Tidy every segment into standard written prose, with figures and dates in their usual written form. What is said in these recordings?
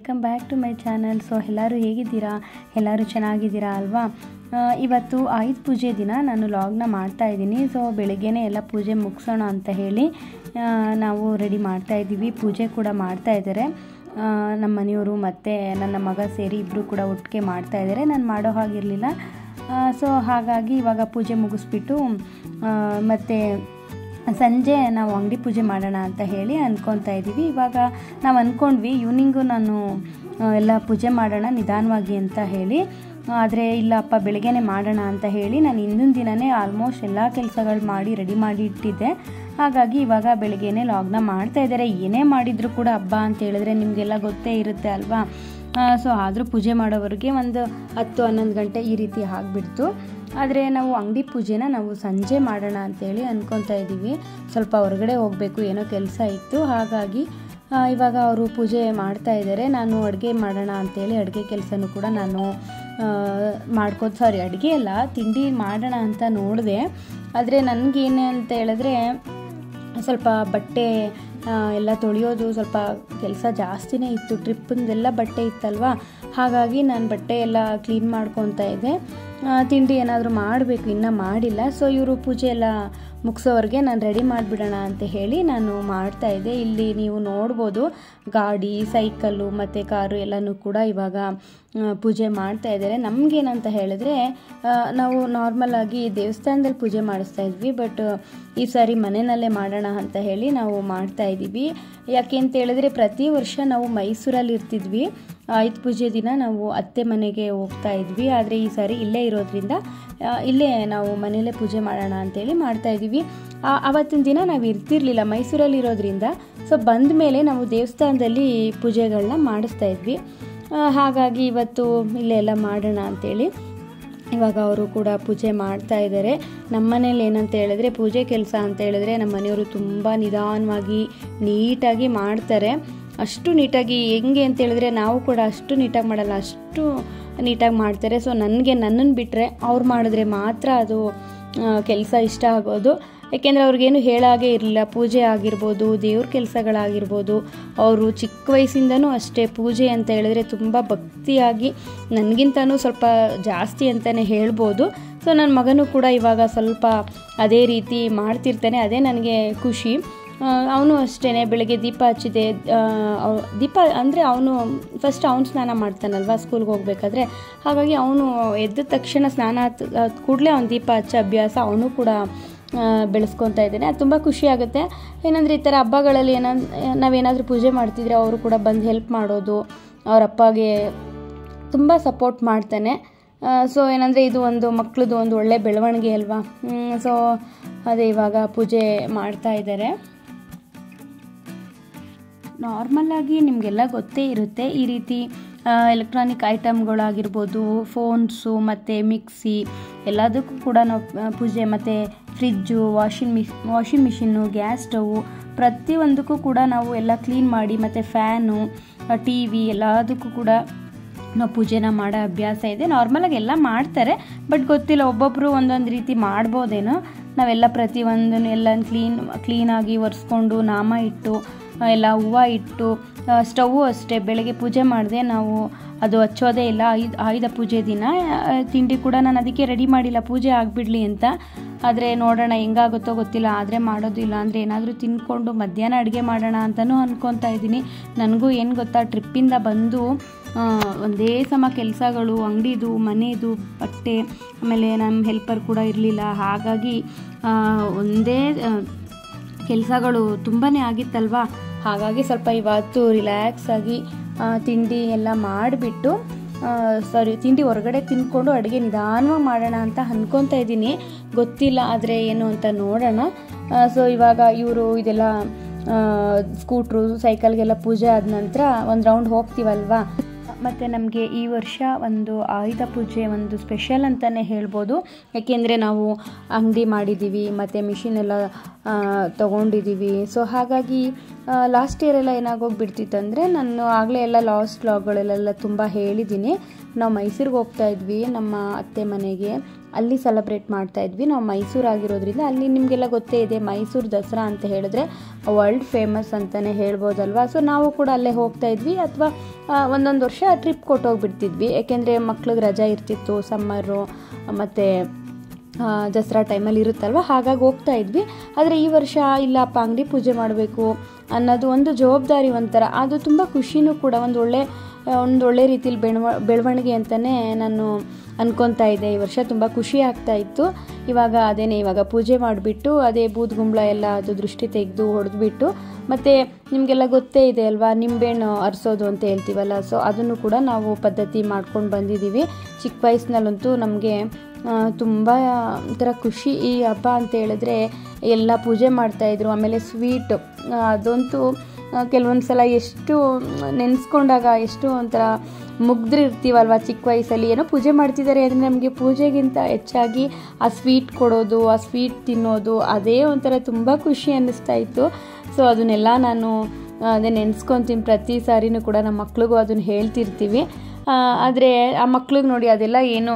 Welcome back to my channel. So ಎಲ್ಲರೂ ಹೇಗಿದ್ದೀರಾ? ಎಲ್ಲರೂ ಚೆನ್ನಾಗಿದ್ದೀರಾ ಅಲ್ವಾ? ಇವತ್ತು ಆಯುಧ ಪೂಜೆ ದಿನ ನಾನು ವ್ಲಾಗ್ನ ಮಾಡ್ತಾ ಇದ್ದೀನಿ। ಸೊ ಬೆಳಗ್ಗೆನೇ ಎಲ್ಲ ಪೂಜೆ ಮುಗಿಸೋಣ ಅಂತ ಹೇಳಿ ನಾವು ರೆಡಿ ಮಾಡ್ತಾ ಇದ್ದೀವಿ। ಪೂಜೆ ಕೂಡ ಮಾಡ್ತಾ ಇದ್ದಾರೆ ನಮ್ಮ ಮನೆಯವರು ಮತ್ತು ನನ್ನ ಮಗ ಸೇರಿ ಇಬ್ಬರು ಕೂಡ ಒಟ್ಟಿಗೆ ಮಾಡ್ತಾ ಇದ್ದಾರೆ। ನಾನು ಮಾಡೋ ಹಾಗಿರಲಿಲ್ಲ। ಸೊ ಹಾಗಾಗಿ ಇವಾಗ ಪೂಜೆ ಮುಗಿಸ್ಬಿಟ್ಟು ಮತ್ತು ಸಂಜೆ ನಾವು ಅಂಗಡಿ ಪೂಜೆ ಮಾಡೋಣ ಅಂತ ಹೇಳಿ ಅಂದ್ಕೊತಾ ಇದ್ದೀವಿ। ಇವಾಗ ನಾವು ಅಂದ್ಕೊಂಡ್ವಿ ಈವ್ನಿಂಗು ನಾನು ಎಲ್ಲ ಪೂಜೆ ಮಾಡೋಣ ನಿಧಾನವಾಗಿ ಅಂತ ಹೇಳಿ, ಆದರೆ ಇಲ್ಲಪ್ಪ ಬೆಳಗ್ಗೆನೇ ಮಾಡೋಣ ಅಂತ ಹೇಳಿ ನಾನು ಹಿಂದಿನ ದಿನವೇ ಆಲ್ಮೋಸ್ಟ್ ಎಲ್ಲ ಕೆಲಸಗಳು ಮಾಡಿ ರೆಡಿ ಮಾಡಿ ಇಟ್ಟಿದ್ದೆ। ಹಾಗಾಗಿ ಇವಾಗ ಬೆಳಗ್ಗೆನೇ ಲಾಗ್ನ ಮಾಡ್ತಾ ಇದ್ದಾರೆ। ಏನೇ ಮಾಡಿದರೂ ಕೂಡ ಹಬ್ಬ ಅಂತ ಹೇಳಿದ್ರೆ ನಿಮಗೆಲ್ಲ ಗೊತ್ತೇ ಇರುತ್ತೆ ಅಲ್ವಾ? ಸೊ ಆದರೂ ಪೂಜೆ ಮಾಡೋವರೆಗೆ ಒಂದು 10-11 ಗಂಟೆ ಈ ರೀತಿ ಆಗಿಬಿಡ್ತು। ಆದರೆ ನಾವು ಅಂಗಡಿ ಪೂಜೆನ ನಾವು ಸಂಜೆ ಮಾಡೋಣ ಅಂತೇಳಿ ಅಂದ್ಕೊತಾ ಇದ್ದೀವಿ। ಸ್ವಲ್ಪ ಹೊರಗಡೆ ಹೋಗಬೇಕು, ಏನೋ ಕೆಲಸ ಇತ್ತು। ಹಾಗಾಗಿ ಇವಾಗ ಅವರು ಪೂಜೆ ಮಾಡ್ತಾ ಇದ್ದಾರೆ, ನಾನು ಅಡುಗೆ ಮಾಡೋಣ ಅಂತೇಳಿ ಅಡುಗೆ ಕೆಲಸನೂ ಕೂಡ ನಾನು ಅಡುಗೆ ಎಲ್ಲ ತಿಂಡಿ ಮಾಡೋಣ ಅಂತ ನೋಡಿದೆ। ಆದರೆ ನನಗೇನು ಅಂತ ಹೇಳಿದ್ರೆ ಸ್ವಲ್ಪ ಬಟ್ಟೆ ಎಲ್ಲ ತೊಳೆಯೋದು ಸ್ವಲ್ಪ ಕೆಲಸ ಜಾಸ್ತಿನೇ ಇತ್ತು, ಟ್ರಿಪ್ಪಿಂದೆಲ್ಲ ಬಟ್ಟೆ ಇತ್ತಲ್ವ। ಹಾಗಾಗಿ ನಾನು ಬಟ್ಟೆ ಎಲ್ಲ ಕ್ಲೀನ್ ಮಾಡ್ಕೊತಾ ಇದ್ದೆ। ತಿಂಡಿ ಏನಾದರೂ ಮಾಡಬೇಕು, ಇನ್ನೂ ಮಾಡಿಲ್ಲ। ಸೊ ಇವರು ಪೂಜೆ ಎಲ್ಲ ಮುಗಿಸೋವರೆಗೆ ನಾನು ರೆಡಿ ಮಾಡಿಬಿಡೋಣ ಅಂತ ಹೇಳಿ ನಾನು ಮಾಡ್ತಾಯಿದ್ದೆ। ಇಲ್ಲಿ ನೀವು ನೋಡ್ಬೋದು ಗಾಡಿ, ಸೈಕಲ್ಲು ಮತ್ತು ಕಾರು ಎಲ್ಲನೂ ಕೂಡ ಇವಾಗ ಪೂಜೆ ಮಾಡ್ತಾ ಇದ್ದಾರೆ। ನಮಗೇನಂತ ಹೇಳಿದ್ರೆ ನಾವು ನಾರ್ಮಲ್ ಆಗಿ ದೇವಸ್ಥಾನದಲ್ಲಿ ಪೂಜೆ ಮಾಡಿಸ್ತಾ ಇದ್ವಿ, ಬಟ್ ಈ ಸಾರಿ ಮನೆಯಲ್ಲೇ ಮಾಡೋಣ ಅಂತ ಹೇಳಿ ನಾವು ಮಾಡ್ತಾಯಿದ್ದೀವಿ। ಯಾಕೆ ಅಂತ ಹೇಳಿದ್ರೆ ಪ್ರತಿ ವರ್ಷ ನಾವು ಮೈಸೂರಲ್ಲಿ ಇರ್ತಿದ್ವಿ, ಆಯುಧ ಪೂಜೆ ದಿನ ನಾವು ಅತ್ತೆ ಮನೆಗೆ ಹೋಗ್ತಾ ಇದ್ವಿ. ಆದರೆ ಈ ಸಾರಿ ಇಲ್ಲೇ ಇರೋದ್ರಿಂದ ಇಲ್ಲೇ ನಾವು ಮನೆಯಲ್ಲೇ ಪೂಜೆ ಮಾಡೋಣ ಅಂತೇಳಿ ಮಾಡ್ತಾಯಿದ್ದೀವಿ। ಆವತ್ತಿನ ದಿನ ನಾವು ಇರ್ತಿರ್ಲಿಲ್ಲ ಮೈಸೂರಲ್ಲಿರೋದ್ರಿಂದ, ಸೊ ಬಂದ ಮೇಲೆ ನಾವು ದೇವಸ್ಥಾನದಲ್ಲಿ ಪೂಜೆಗಳನ್ನ ಮಾಡಿಸ್ತಾ ಇದ್ವಿ। ಹಾಗಾಗಿ ಇವತ್ತು ಇಲ್ಲೇ ಎಲ್ಲ ಮಾಡೋಣ ಅಂತೇಳಿ ಇವಾಗ ಅವರು ಕೂಡ ಪೂಜೆ ಮಾಡ್ತಾ ಇದ್ದಾರೆ। ನಮ್ಮ ಮನೇಲಿ ಏನಂತ ಹೇಳಿದ್ರೆ ಪೂಜೆ ಕೆಲಸ ಅಂತ ಹೇಳಿದ್ರೆ ನಮ್ಮ ಮನೆಯವರು ತುಂಬ ನಿಧಾನವಾಗಿ ನೀಟಾಗಿ ಮಾಡ್ತಾರೆ। ಅಷ್ಟು ನೀಟಾಗಿ ಹೆಂಗೆ ಅಂತ ಹೇಳಿದ್ರೆ ನಾವು ಕೂಡ ಅಷ್ಟು ನೀಟಾಗಿ ಮಾಡಲ್ಲ, ಅಷ್ಟು ನೀಟಾಗಿ ಮಾಡ್ತಾರೆ। ಸೊ ನನ್ನನ್ನು ಬಿಟ್ಟರೆ ಅವ್ರು ಮಾಡಿದ್ರೆ ಮಾತ್ರ ಅದು ಕೆಲಸ ಇಷ್ಟ ಆಗೋದು, ಏಕೆಂದರೆ ಅವ್ರಿಗೇನು ಹೇಳಾಗೆ ಇರಲಿಲ್ಲ। ಪೂಜೆ ಆಗಿರ್ಬೋದು, ದೇವ್ರ ಕೆಲಸಗಳಾಗಿರ್ಬೋದು, ಅವರು ಚಿಕ್ಕ ವಯಸ್ಸಿಂದನೂ ಅಷ್ಟೇ ಪೂಜೆ ಅಂತ ಹೇಳಿದ್ರೆ ತುಂಬ ಭಕ್ತಿಯಾಗಿ ನನಗಿಂತನೂ ಸ್ವಲ್ಪ ಜಾಸ್ತಿ ಅಂತಲೇ ಹೇಳ್ಬೋದು। ಸೊ ನನ್ನ ಮಗನೂ ಕೂಡ ಇವಾಗ ಸ್ವಲ್ಪ ಅದೇ ರೀತಿ ಮಾಡ್ತಿರ್ತಾನೆ, ಅದೇ ನನಗೆ ಖುಷಿ। ಅವನು ಅಷ್ಟೇ ಬೆಳಗ್ಗೆ ದೀಪ ಹಚ್ಚಿದೆ, ದೀಪ ಅಂದರೆ ಅವನು ಫಸ್ಟ್ ಅವನು ಸ್ನಾನ ಮಾಡ್ತಾನಲ್ವ ಸ್ಕೂಲ್ಗೆ ಹೋಗ್ಬೇಕಾದ್ರೆ, ಹಾಗಾಗಿ ಅವನು ಎದ್ದ ತಕ್ಷಣ ಸ್ನಾನ ಕೂಡಲೇ ಅವ್ನು ದೀಪ ಹಚ್ಚೋ ಅಭ್ಯಾಸ ಅವನು ಕೂಡ ಬೆಳೆಸ್ಕೊತಾ ಇದ್ದಾನೆ. ಅದು ತುಂಬ ಖುಷಿಯಾಗುತ್ತೆ। ಏನಂದರೆ ಈ ಥರ ಹಬ್ಬಗಳಲ್ಲಿ ನಾವೇನಾದರೂ ಪೂಜೆ ಮಾಡ್ತಿದ್ರೆ ಅವರು ಕೂಡ ಬಂದು ಹೆಲ್ಪ್ ಮಾಡೋದು, ಅವ್ರ ಅಪ್ಪಗೆ ತುಂಬ ಸಪೋರ್ಟ್ ಮಾಡ್ತಾನೆ। ಸೊ ಏನಂದರೆ ಇದು ಒಂದು ಮಕ್ಕಳದು ಒಂದು ಒಳ್ಳೆ ಬೆಳವಣಿಗೆ ಅಲ್ವಾ? ಸೊ ಅದೇ ಇವಾಗ ಪೂಜೆ ಮಾಡ್ತಾ ಇದ್ದಾರೆ। ನಾರ್ಮಲ್ಲಾಗಿ ನಿಮಗೆಲ್ಲ ಗೊತ್ತೇ ಇರುತ್ತೆ ಈ ರೀತಿ ಎಲೆಕ್ಟ್ರಾನಿಕ್ ಐಟಮ್ಗಳಾಗಿರ್ಬೋದು, ಫೋನ್ಸು ಮತ್ತು ಮಿಕ್ಸಿ ಎಲ್ಲದಕ್ಕೂ ಕೂಡ ನಾವು ಪೂಜೆ, ಮತ್ತು fridge, washing machine, gas stove ಪ್ರತಿಯೊಂದಕ್ಕೂ ಕೂಡ ನಾವು ಎಲ್ಲ ಕ್ಲೀನ್ ಮಾಡಿ, ಮತ್ತು ಫ್ಯಾನು, ಟಿ ವಿ ಎಲ್ಲದಕ್ಕೂ ಕೂಡ ನಾವು ಪೂಜೆನ ಮಾಡೋ ಅಭ್ಯಾಸ ಇದೆ. ನಾರ್ಮಲಾಗಿ ಎಲ್ಲ ಮಾಡ್ತಾರೆ, ಬಟ್ ಗೊತ್ತಿಲ್ಲ ಒಬ್ಬೊಬ್ಬರು ಒಂದೊಂದು ರೀತಿ ಮಾಡ್ಬೋದೇನೋ. ನಾವೆಲ್ಲ ಪ್ರತಿಯೊಂದನ್ನು ಎಲ್ಲ ಕ್ಲೀನಾಗಿ ಒರೆಸ್ಕೊಂಡು ನಾಮ ಇಟ್ಟು ಎಲ್ಲ ಹೂವು ಇಟ್ಟು, ಸ್ಟವ್ ಅಷ್ಟೇ ಬೆಳಗ್ಗೆ ಪೂಜೆ ಮಾಡಿದೆ, ನಾವು ಅದು ಹಚ್ಚೋದೇ ಇಲ್ಲ ಆಯುಧ ಪೂಜೆ ದಿನ। ತಿಂಡಿ ಕೂಡ ನಾನು ಅದಕ್ಕೆ ರೆಡಿ ಮಾಡಿಲ್ಲ, ಪೂಜೆ ಆಗಿಬಿಡಲಿ ಅಂತ. ಆದರೆ ನೋಡೋಣ ಹೆಂಗಾಗುತ್ತೋ ಗೊತ್ತಿಲ್ಲ, ಆದರೆ ಮಾಡೋದು ಇಲ್ಲ ಅಂದರೆ ಏನಾದರೂ ತಿಂದ್ಕೊಂಡು ಮಧ್ಯಾಹ್ನ ಅಡುಗೆ ಮಾಡೋಣ ಅಂತಲೂ ಅಂದ್ಕೊತಾ ಇದ್ದೀನಿ। ನನಗೂ ಏನು ಗೊತ್ತಾ, ಟ್ರಿಪ್ಪಿಂದ ಬಂದು ಒಂದೇ ಸಮ ಕೆಲಸಗಳು, ಅಂಗಡಿದು, ಮನೆಯದು, ಬಟ್ಟೆ, ಆಮೇಲೆ ನಮ್ಮ ಹೆಲ್ಪರ್ ಕೂಡ ಇರಲಿಲ್ಲ, ಹಾಗಾಗಿ ಒಂದೇ ಕೆಲಸಗಳು ತುಂಬಾ ಆಗಿತ್ತಲ್ವ. ಹಾಗಾಗಿ ಸ್ವಲ್ಪ ಇವತ್ತು ರಿಲ್ಯಾಕ್ಸ್ ಆಗಿ ತಿಂಡಿ ಎಲ್ಲ ಮಾಡಿಬಿಟ್ಟು, ತಿಂಡಿ ಹೊರಗಡೆ ತಿಂದ್ಕೊಂಡು ಅಡುಗೆ ನಿಧಾನವಾಗಿ ಮಾಡೋಣ ಅಂತ ಅಂದ್ಕೊತಾ ಇದ್ದೀನಿ. ಗೊತ್ತಿಲ್ಲ ಆದರೆ ಏನು ಅಂತ ನೋಡೋಣ. ಸೊ ಇವಾಗ ಇವರು ಇದೆಲ್ಲ ಸ್ಕೂಟ್ರು, ಸೈಕಲ್ಗೆಲ್ಲ ಪೂಜೆ ಆದ ನಂತರ ಒಂದು ರೌಂಡ್ ಹೋಗ್ತೀವಲ್ವ. ಮತ್ತು ನಮಗೆ ಈ ವರ್ಷ ಒಂದು ಆಯುಧ ಪೂಜೆ ಒಂದು ಸ್ಪೆಷಲ್ ಅಂತಲೇ ಹೇಳ್ಬೋದು, ಏಕೆಂದರೆ ನಾವು ಅಂಗಡಿ ಮಾಡಿದ್ದೀವಿ ಮತ್ತು ಮಿಷಿನ್ ಎಲ್ಲ ತೊಗೊಂಡಿದ್ದೀವಿ. ಸೊ ಹಾಗಾಗಿ ಲಾಸ್ಟ್ ಇಯರೆಲ್ಲ ಏನಾಗೋಗ್ಬಿಡ್ತಿತ್ತಂದರೆ, ನಾನು ಆಗಲೇ ಎಲ್ಲ ಲಾಸ್ಟ್ ವ್ಲಾಗ್ಗಳಲ್ಲೆಲ್ಲ ತುಂಬ ಹೇಳಿದ್ದೀನಿ, ನಾವು ಮೈಸೂರಿಗೆ ಹೋಗ್ತಾ ಇದ್ವಿ ನಮ್ಮ ಅತ್ತೆ ಮನೆಗೆ. ಅಲ್ಲಿ ಸೆಲೆಬ್ರೇಟ್ ಮಾಡ್ತಾ ಇದ್ವಿ ನಾವು. ಮೈಸೂರು ಆಗಿರೋದ್ರಿಂದ ಅಲ್ಲಿ ನಿಮಗೆಲ್ಲ ಗೊತ್ತೇ ಇದೆ, ಮೈಸೂರು ದಸರಾ ಅಂತ ಹೇಳಿದ್ರೆ ವರ್ಲ್ಡ್ ಫೇಮಸ್ ಅಂತಲೇ ಹೇಳ್ಬೋದಲ್ವಾ. ಸೊ ನಾವು ಕೂಡ ಅಲ್ಲೇ ಹೋಗ್ತಾ ಇದ್ವಿ, ಅಥವಾ ಒಂದೊಂದು ವರ್ಷ ಟ್ರಿಪ್ ಕೊಟ್ಟೋಗ್ಬಿಡ್ತಿದ್ವಿ, ಏಕೆಂದರೆ ಮಕ್ಳಿಗೆ ರಜಾ ಇರ್ತಿತ್ತು, ಸಮ್ಮರು ಮತ್ತು ದಸರಾ ಟೈಮಲ್ಲಿ ಇರುತ್ತಲ್ವ, ಹಾಗಾಗಿ ಹೋಗ್ತಾ ಇದ್ವಿ. ಆದರೆ ಈ ವರ್ಷ ಇಲ್ಲಪ್ಪ ಅಂಗಡಿ ಪೂಜೆ ಮಾಡಬೇಕು ಅನ್ನೋದು ಒಂದು ಜವಾಬ್ದಾರಿ ಒಂಥರ, ಅದು ತುಂಬ ಖುಷಿನೂ ಕೂಡ, ಒಂದು ಒಳ್ಳೆ ರೀತಿಯಲ್ಲಿ ಬೆಳವಣಿಗೆ ಅಂತಲೇ ನಾನು ಅಂದ್ಕೊತಾ ಇದ್ದೆ. ಈ ವರ್ಷ ತುಂಬ ಖುಷಿ ಆಗ್ತಾ ಇತ್ತು. ಇವಾಗ ಪೂಜೆ ಮಾಡಿಬಿಟ್ಟು ಅದೇ ಬೂದ್ಗುಂಬಳ ಎಲ್ಲ ಅದು ದೃಷ್ಟಿ ತೆಗೆದು ಹೊಡೆದ್ಬಿಟ್ಟು, ಮತ್ತು ನಿಮಗೆಲ್ಲ ಗೊತ್ತೇ ಇದೆ ಅಲ್ವಾ ನಿಂಬೆಹಣ್ಣು ಅರಿಸೋದು ಅಂತ ಹೇಳ್ತೀವಲ್ಲ, ಸೊ ಅದನ್ನು ಕೂಡ ನಾವು ಪದ್ಧತಿ ಮಾಡ್ಕೊಂಡು ಬಂದಿದ್ದೀವಿ. ಚಿಕ್ಕ ವಯಸ್ಸಿನಲ್ಲಂತೂ ನಮಗೆ ತುಂಬ ಒಂಥರ ಖುಷಿ ಈ ಹಬ್ಬ ಅಂತ ಹೇಳಿದ್ರೆ. ಎಲ್ಲ ಪೂಜೆ ಮಾಡ್ತಾಯಿದ್ರು, ಆಮೇಲೆ ಸ್ವೀಟ್ ಅದಂತೂ ಕೆಲವೊಂದು ಸಲ ಎಷ್ಟು ನೆನೆಸ್ಕೊಂಡಾಗ ಎಷ್ಟು ಒಂಥರ ಮುಗ್ದಿರ್ತೀವಲ್ವ ಚಿಕ್ಕ ವಯಸ್ಸಲ್ಲಿ, ಏನೋ ಪೂಜೆ ಮಾಡ್ತಿದ್ದಾರೆ ಅಂದರೆ ನಮಗೆ ಪೂಜೆಗಿಂತ ಹೆಚ್ಚಾಗಿ ಆ ಸ್ವೀಟ್ ಕೊಡೋದು, ಆ ಸ್ವೀಟ್ ತಿನ್ನೋದು, ಅದೇ ಒಂಥರ ತುಂಬ ಖುಷಿ ಅನ್ನಿಸ್ತಾ ಇತ್ತು. ಸೊ ಅದನ್ನೆಲ್ಲ ನಾನು ಅದೇ ನೆನೆಸ್ಕೊತೀನಿ ಪ್ರತಿ ಸಾರಿನೂ ಕೂಡ, ನಮ್ಮ ಮಕ್ಳಿಗೂ ಅದನ್ನು ಹೇಳ್ತಿರ್ತೀವಿ. ಆದರೆ ಆ ಮಕ್ಳಿಗೆ ನೋಡಿ ಅದೆಲ್ಲ ಏನು,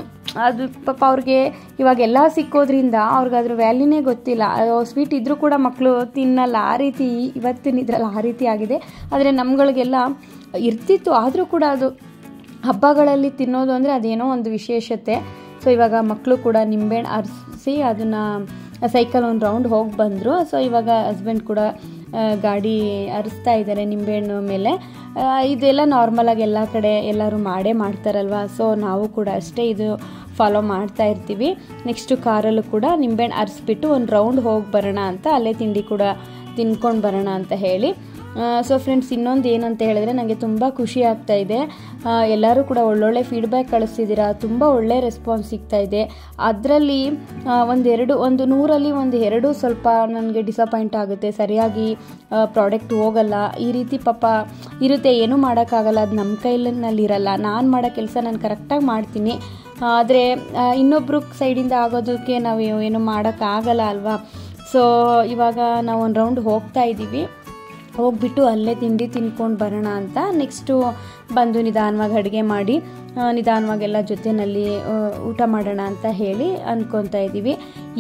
ಅದು ಪಾಪ ಅವ್ರಿಗೆ ಇವಾಗೆಲ್ಲ ಸಿಕ್ಕೋದ್ರಿಂದ ಅವ್ರಿಗದ್ರ ವ್ಯಾಲ್ಯೂನೇ ಗೊತ್ತಿಲ್ಲ. ಸ್ವೀಟ್ ಇದ್ದರೂ ಕೂಡ ಮಕ್ಕಳು ತಿನ್ನಲ್ಲ, ಆ ರೀತಿ ಇವತ್ತಿನ ಇದರಲ್ಲಿ ಆ ರೀತಿ ಆಗಿದೆ. ಆದರೆ ನಮ್ಗಳಿಗೆಲ್ಲ ಇರ್ತಿತ್ತು, ಆದರೂ ಕೂಡ ಅದು ಹಬ್ಬಗಳಲ್ಲಿ ತಿನ್ನೋದು ಅಂದರೆ ಅದೇನೋ ಒಂದು ವಿಶೇಷತೆ. ಸೊ ಇವಾಗ ಮಕ್ಕಳು ಕೂಡ ನಿಂಬೆಹಣ್ಣು ಅರಿಸಿ ಅದನ್ನು ಸೈಕಲ್ ಒಂದು ರೌಂಡ್ ಹೋಗಿ ಬಂದರು. ಸೊ ಇವಾಗ ಹಸ್ಬೆಂಡ್ ಕೂಡ ಗಾಡಿ ಅರಿಸ್ತಾ ಇದ್ದಾರೆ ನಿಂಬೆಹಣ್ಣು ಮೇಲೆ. ಇದೆಲ್ಲ ನಾರ್ಮಲಾಗಿ ಎಲ್ಲ ಕಡೆ ಎಲ್ಲರೂ ಮಾಡೇ ಮಾಡ್ತಾರಲ್ವ, ಸೊ ನಾವು ಕೂಡ ಅಷ್ಟೇ ಇದು ಫಾಲೋ ಮಾಡ್ತಾ ಇರ್ತೀವಿ. ನೆಕ್ಸ್ಟು ಕಾರಲ್ಲೂ ಕೂಡ ನಿಂಬೆಹಣ್ಣು ಅರಿಸ್ಬಿಟ್ಟು ಒಂದು ರೌಂಡ್ ಹೋಗಿ ಬರೋಣ ಅಂತ, ಅಲ್ಲೇ ತಿಂಡಿ ಕೂಡ ತಿನ್ಕೊಂಡು ಬರೋಣ ಅಂತ ಹೇಳಿ. ಸೊ ಫ್ರೆಂಡ್ಸ್, ಇನ್ನೊಂದು ಏನಂತ ಹೇಳಿದ್ರೆ ನನಗೆ ತುಂಬ ಖುಷಿ ಆಗ್ತಾಯಿದೆ, ಎಲ್ಲರೂ ಕೂಡ ಒಳ್ಳೊಳ್ಳೆ ಫೀಡ್ಬ್ಯಾಕ್ ಕಳಿಸ್ತಿದ್ದೀರಾ, ತುಂಬ ಒಳ್ಳೆ ರೆಸ್ಪಾನ್ಸ್ ಸಿಗ್ತಾಯಿದೆ. ಅದರಲ್ಲಿ ಒಂದು 100ರಲ್ಲಿ 102 ಸ್ವಲ್ಪ ನನಗೆ ಡಿಸಪಾಯಿಂಟ್ ಆಗುತ್ತೆ, ಸರಿಯಾಗಿ ಪ್ರಾಡಕ್ಟ್ ಹೋಗಲ್ಲ, ಈ ರೀತಿ ಪಾಪ ಇರುತ್ತೆ, ಏನೂ ಮಾಡೋಕ್ಕಾಗಲ್ಲ, ಅದು ನಮ್ಮ ಕೈಲಿನಲ್ಲಿರಲ್ಲ, ನಾನು ಮಾಡೋ ಕೆಲಸ ನಾನು ಕರೆಕ್ಟಾಗಿ ಮಾಡ್ತೀನಿ. ಆದರೆ ಇನ್ನೊಬ್ಬರು ಸೈಡಿಂದ ಆಗೋದಕ್ಕೆ ನಾವು ಏನು ಮಾಡೋಕ್ಕಾಗಲ್ಲ ಅಲ್ವಾ. ಸೊ ಇವಾಗ ನಾವು ಒಂದು ರೌಂಡ್ ಹೋಗ್ತಾ ಇದ್ದೀವಿ, ಹೋಗ್ಬಿಟ್ಟು ಅಲ್ಲೇ ತಿಂಡಿ ತಿನ್ಕೊಂಡು ಬರೋಣ ಅಂತ. ನೆಕ್ಸ್ಟು ಬಂದು ನಿಧಾನವಾಗಿ ಅಡುಗೆ ಮಾಡಿ ನಿಧಾನವಾಗೆಲ್ಲ ಜೊತೆಯಲ್ಲಿ ಊಟ ಮಾಡೋಣ ಅಂತ ಹೇಳಿ ಅಂದ್ಕೊತಾ ಇದ್ದೀವಿ.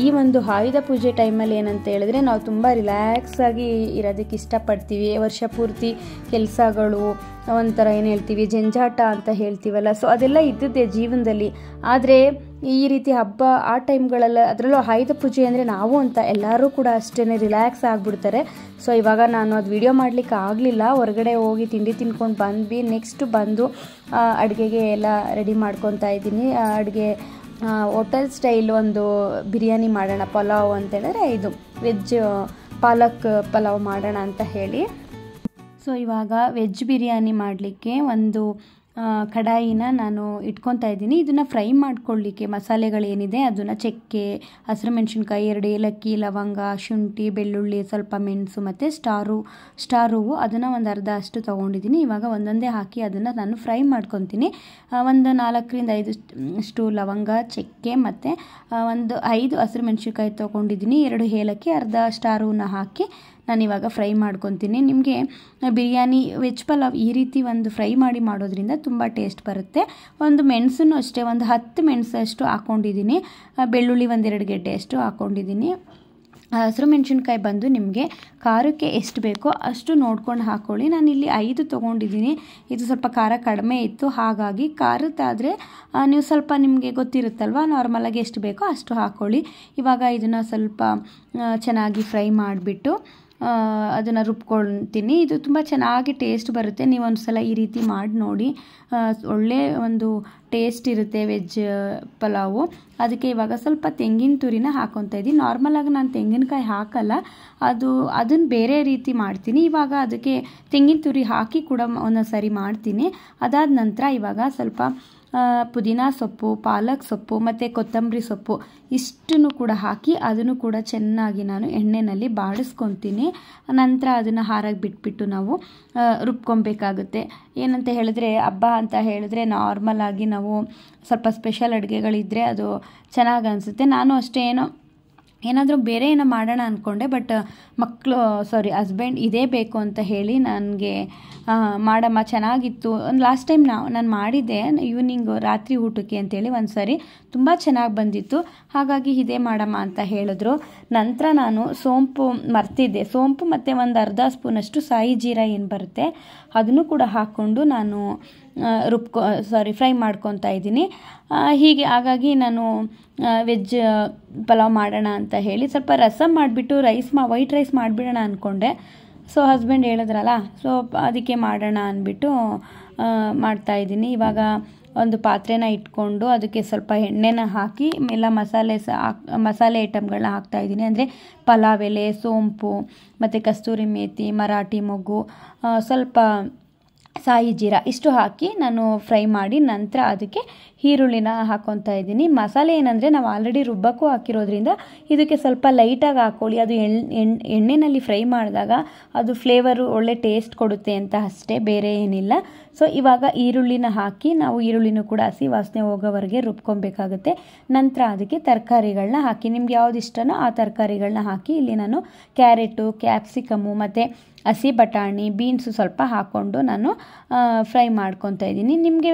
ಈ ಒಂದು ಆಯುಧ ಪೂಜೆ ಟೈಮಲ್ಲಿ ಏನಂತ ಹೇಳಿದ್ರೆ ನಾವು ತುಂಬ ರಿಲ್ಯಾಕ್ಸ್ ಆಗಿ ಇರೋದಕ್ಕೆ ಇಷ್ಟಪಡ್ತೀವಿ. ವರ್ಷ ಪೂರ್ತಿ ಕೆಲಸಗಳು ಒಂಥರ ಏನು ಹೇಳ್ತೀವಿ ಜಂಜಾಟ ಅಂತ ಹೇಳ್ತೀವಲ್ಲ, ಸೊ ಅದೆಲ್ಲ ಇದ್ದದ್ದೇ ಜೀವನದಲ್ಲಿ. ಆದರೆ ಈ ರೀತಿ ಹಬ್ಬ ಆ ಟೈಮ್ಗಳೆಲ್ಲ, ಅದರಲ್ಲೂ ಆಯುಧ ಪೂಜೆ ಅಂದರೆ ನಾವು ಅಂತ ಎಲ್ಲರೂ ಕೂಡ ಅಷ್ಟೇ ರಿಲ್ಯಾಕ್ಸ್ ಆಗಿಬಿಡ್ತಾರೆ. ಸೊ ಇವಾಗ ನಾನು ಅದು ವಿಡಿಯೋ ಮಾಡಲಿಕ್ಕೆ ಆಗಲಿಲ್ಲ, ಹೊರಗಡೆ ಹೋಗಿ ತಿಂಡಿ ತಿನ್ಕೊಂಡು ಬಂದ್ವಿ. ನೆಕ್ಸ್ಟು ಬಂದು ಅಡುಗೆಗೆ ಎಲ್ಲ ರೆಡಿ ಮಾಡ್ಕೊತಾ ಇದ್ದೀನಿ. ಅಡುಗೆ ಹೋಟೆಲ್ ಸ್ಟೈಲ್ ಒಂದು ಬಿರಿಯಾನಿ ಮಾಡೋಣ, ಪಲಾವ್ ಅಂತ ಹೇಳಿದ್ರೆ ಇದು ವೆಜ್ ಪಾಲಕ್ ಪಲಾವ್ ಮಾಡೋಣ ಅಂತ ಹೇಳಿ. ಸೊ ಇವಾಗ ವೆಜ್ ಬಿರಿಯಾನಿ ಮಾಡಲಿಕ್ಕೆ ಒಂದು ಕಡಾಯಿನ ನಾನು ಇಟ್ಕೊತಾ ಇದ್ದೀನಿ. ಇದನ್ನು ಫ್ರೈ ಮಾಡ್ಕೊಳ್ಳಿಕ್ಕೆ ಮಸಾಲೆಗಳೇನಿದೆ ಅದನ್ನು ಚಕ್ಕೆ, ಹಸಿರು ಮೆಣಸಿನ್ಕಾಯಿ, 2 ಏಲಕ್ಕಿ, ಲವಂಗ, ಶುಂಠಿ, ಬೆಳ್ಳುಳ್ಳಿ, ಸ್ವಲ್ಪ ಮೆಣಸು ಮತ್ತು ಸ್ಟಾರ್ ಹೂವು ಅದನ್ನು ಒಂದು ಅರ್ಧ ಅಷ್ಟು ತೊಗೊಂಡಿದ್ದೀನಿ. ಇವಾಗ ಒಂದೊಂದೇ ಹಾಕಿ ಅದನ್ನು ನಾನು ಫ್ರೈ ಮಾಡ್ಕೊತೀನಿ. ಒಂದು 4ರಿಂದ 5 ಅಷ್ಟು ಲವಂಗ, ಚಕ್ಕೆ ಮತ್ತು ಒಂದು 5 ಹಸಿರು ಮೆಣಸಿನ್ಕಾಯಿ ತೊಗೊಂಡಿದ್ದೀನಿ. 2 ಏಲಕ್ಕಿ, ಅರ್ಧ ಸ್ಟಾರ್ ಹೂವನ್ನ ಹಾಕಿ ನಾನಿವಾಗ ಫ್ರೈ ಮಾಡ್ಕೊತೀನಿ. ನಿಮಗೆ ಬಿರಿಯಾನಿ ವೆಜ್ ಪಲಾವ್ ಈ ರೀತಿ ಒಂದು ಫ್ರೈ ಮಾಡಿ ಮಾಡೋದ್ರಿಂದ ತುಂಬ ಟೇಸ್ಟ್ ಬರುತ್ತೆ. ಒಂದು ಮೆಣಸನ್ನು ಅಷ್ಟೇ, ಒಂದು 10 ಮೆಣಸು ಅಷ್ಟು ಹಾಕ್ಕೊಂಡಿದ್ದೀನಿ. ಬೆಳ್ಳುಳ್ಳಿ ಒಂದು 2 ಗೆಡ್ಡೆ ಅಷ್ಟು ಹಾಕ್ಕೊಂಡಿದ್ದೀನಿ. ಹಸಿರು ಮೆಣಸಿನ್ಕಾಯಿ ಬಂದು ನಿಮಗೆ ಖಾರಕ್ಕೆ ಎಷ್ಟು ಬೇಕೋ ಅಷ್ಟು ನೋಡ್ಕೊಂಡು ಹಾಕ್ಕೊಳ್ಳಿ. ನಾನಿಲ್ಲಿ 5 ತೊಗೊಂಡಿದ್ದೀನಿ. ಇದು ಸ್ವಲ್ಪ ಖಾರ ಕಡಿಮೆ ಇತ್ತು, ಹಾಗಾಗಿ ಖಾರದ್ದಾದರೆ ನೀವು ಸ್ವಲ್ಪ ನಿಮಗೆ ಗೊತ್ತಿರುತ್ತಲ್ವ ನಾರ್ಮಲಾಗಿ ಎಷ್ಟು ಬೇಕೋ ಅಷ್ಟು ಹಾಕ್ಕೊಳ್ಳಿ. ಇವಾಗ ಇದನ್ನು ಸ್ವಲ್ಪ ಚೆನ್ನಾಗಿ ಫ್ರೈ ಮಾಡಿಬಿಟ್ಟು ಅದನ್ನು ರುಬ್ಕೊಳ್ತೀನಿ. ಇದು ತುಂಬ ಚೆನ್ನಾಗಿ ಟೇಸ್ಟ್ ಬರುತ್ತೆ. ನೀವೊಂದು ಸಲ ಈ ರೀತಿ ಮಾಡಿ ನೋಡಿ, ಒಳ್ಳೆ ಒಂದು ಟೇಸ್ಟ್ ಇರುತ್ತೆ ವೆಜ್ ಪಲಾವು. ಅದಕ್ಕೆ ಇವಾಗ ಸ್ವಲ್ಪ ತೆಂಗಿನ ತುರಿನ ಹಾಕ್ಕೊತಾ ಇದ್ದೀನಿ. ನಾರ್ಮಲಾಗಿ ನಾನು ತೆಂಗಿನಕಾಯಿ ಹಾಕಲ್ಲ, ಅದನ್ನು ಬೇರೆ ರೀತಿ ಮಾಡ್ತೀನಿ. ಇವಾಗ ಅದಕ್ಕೆ ತೆಂಗಿನ ತುರಿ ಹಾಕಿ ಕೂಡ ಒಂದೊಂದು ಸಾರಿ ಮಾಡ್ತೀನಿ. ಅದಾದ ನಂತರ ಇವಾಗ ಸ್ವಲ್ಪ ಪುದೀನ ಸೊಪ್ಪು, ಪಾಲಕ್ ಸೊಪ್ಪು ಮತ್ತು ಕೊತ್ತಂಬರಿ ಸೊಪ್ಪು ಇಷ್ಟನ್ನು ಕೂಡ ಹಾಕಿ ಅದನ್ನು ಕೂಡ ಚೆನ್ನಾಗಿ ನಾನು ಎಣ್ಣೆಯಲ್ಲಿ ಬಾಡಿಸ್ಕೊತೀನಿ. ನಂತರ ಅದನ್ನು ಹಾರಾಗಿ ಬಿಟ್ಬಿಟ್ಟು ನಾವು ರುಬ್ಕೊಬೇಕಾಗುತ್ತೆ. ಏನಂತ ಹೇಳಿದ್ರೆ ಹಬ್ಬ ಅಂತ ಹೇಳಿದ್ರೆ ನಾರ್ಮಲಾಗಿ ನಾವು ಸ್ವಲ್ಪ ಸ್ಪೆಷಲ್ ಅಡುಗೆಗಳಿದ್ದರೆ ಅದು ಚೆನ್ನಾಗಿ ಅನಿಸುತ್ತೆ. ನಾನು ಅಷ್ಟೇನೋ ಏನಾದರೂ ಬೇರೆ ಏನೋ ಮಾಡೋಣ ಅಂದ್ಕೊಂಡೆ, ಬಟ್ ಮಕ್ಕಳು ಸಾರಿ ಹಸ್ಬೆಂಡ್ ಇದೇ ಬೇಕು ಅಂತ ಹೇಳಿ ನನಗೆ ಮಾಡಮ್ಮ ಚೆನ್ನಾಗಿತ್ತು ಒಂದು ಲಾಸ್ಟ್ ಟೈಮ್ ನಾನು ಮಾಡಿದ್ದೆ ಈವ್ನಿಂಗ್ ರಾತ್ರಿ ಊಟಕ್ಕೆ ಅಂತೇಳಿ ಒಂದು ಸಾರಿ ತುಂಬ ಚೆನ್ನಾಗಿ ಬಂದಿತ್ತು, ಹಾಗಾಗಿ ಇದೇ ಮಾಡಮ್ಮ ಅಂತ ಹೇಳಿದ್ರು. ನಂತರ ನಾನು ಸೋಂಪು ಮರ್ತಿದ್ದೆ, ಸೋಂಪು ಮತ್ತು ಒಂದು ಅರ್ಧ ಸ್ಪೂನಷ್ಟು ಸಾಯಿ ಜೀರಾ ಏನು ಬರುತ್ತೆ ಅದನ್ನು ಕೂಡ ಹಾಕ್ಕೊಂಡು ನಾನು ಫ್ರೈ ಮಾಡ್ಕೊತಾ ಇದ್ದೀನಿ. ಹೀಗೆ ಹಾಗಾಗಿ ನಾನು ವೆಜ್ ಪಲಾವ್ ಮಾಡೋಣ ಅಂತ ಹೇಳಿ ಸ್ವಲ್ಪ ರಸಂ ಮಾಡಿಬಿಟ್ಟು ವೈಟ್ ರೈಸ್ ಮಾಡಿಬಿಡೋಣ ಅಂದ್ಕೊಂಡೆ. ಸೊ ಹಸ್ಬೆಂಡ್ ಹೇಳಿದ್ರಲ್ಲ, ಸೊ ಅದಕ್ಕೆ ಮಾಡೋಣ ಅಂದ್ಬಿಟ್ಟು ಮಾಡ್ತಾಯಿದ್ದೀನಿ. ಇವಾಗ ಒಂದು ಪಾತ್ರೆನ ಇಟ್ಕೊಂಡು ಅದಕ್ಕೆ ಸ್ವಲ್ಪ ಎಣ್ಣೆನ ಹಾಕಿ ಎಲ್ಲ ಮಸಾಲೆ ಐಟಮ್ಗಳನ್ನ ಹಾಕ್ತಾಯಿದ್ದೀನಿ. ಅಂದರೆ ಪಲಾವ್ ಎಲೆ, ಸೋಂಪು ಮತ್ತು ಕಸ್ತೂರಿ ಮೇಥಿ, ಮರಾಠಿ ಮೊಗ್ಗು, ಸ್ವಲ್ಪ ಸಾಯಿ ಜೀರಾ ಇಷ್ಟು ಹಾಕಿ ನಾನು ಫ್ರೈ ಮಾಡಿ ನಂತರ ಅದಕ್ಕೆ ಈರುಳ್ಳಿನ ಹಾಕ್ಕೊತಾ ಇದ್ದೀನಿ. ಮಸಾಲೆ ಏನಂದರೆ ನಾವು ಆಲ್ರೆಡಿ ರುಬ್ಬಕ್ಕೂ ಹಾಕಿರೋದ್ರಿಂದ ಇದಕ್ಕೆ ಸ್ವಲ್ಪ ಲೈಟಾಗಿ ಹಾಕ್ಕೊಳ್ಳಿ, ಅದು ಎಣ್ಣೆಯಲ್ಲಿ ಫ್ರೈ ಮಾಡಿದಾಗ ಅದು ಫ್ಲೇವರು ಒಳ್ಳೆ ಟೇಸ್ಟ್ ಕೊಡುತ್ತೆ ಅಂತ ಅಷ್ಟೇ, ಬೇರೆ ಏನಿಲ್ಲ. ಸೊ ಇವಾಗ ಈರುಳ್ಳಿನ ಹಾಕಿ ನಾವು ಈರುಳ್ಳಿನೂ ಕೂಡ ಹಸಿ ವಾಸನೆ ಹೋಗೋವರೆಗೆ ರುಬ್ಕೊಬೇಕಾಗುತ್ತೆ. ನಂತರ ಅದಕ್ಕೆ ತರಕಾರಿಗಳನ್ನ ಹಾಕಿ, ನಿಮ್ಗೆ ಯಾವ್ದು ಇಷ್ಟನೋ ಆ ತರಕಾರಿಗಳನ್ನ ಹಾಕಿ. ಇಲ್ಲಿ ನಾನು ಕ್ಯಾರೆಟು, ಕ್ಯಾಪ್ಸಿಕಮ್ಮು ಮತ್ತು ಹಸಿ ಬಟಾಣಿ, ಬೀನ್ಸು ಸ್ವಲ್ಪ ಹಾಕ್ಕೊಂಡು ನಾನು ಫ್ರೈ ಮಾಡ್ಕೊತಾ ಇದ್ದೀನಿ. ನಿಮಗೆ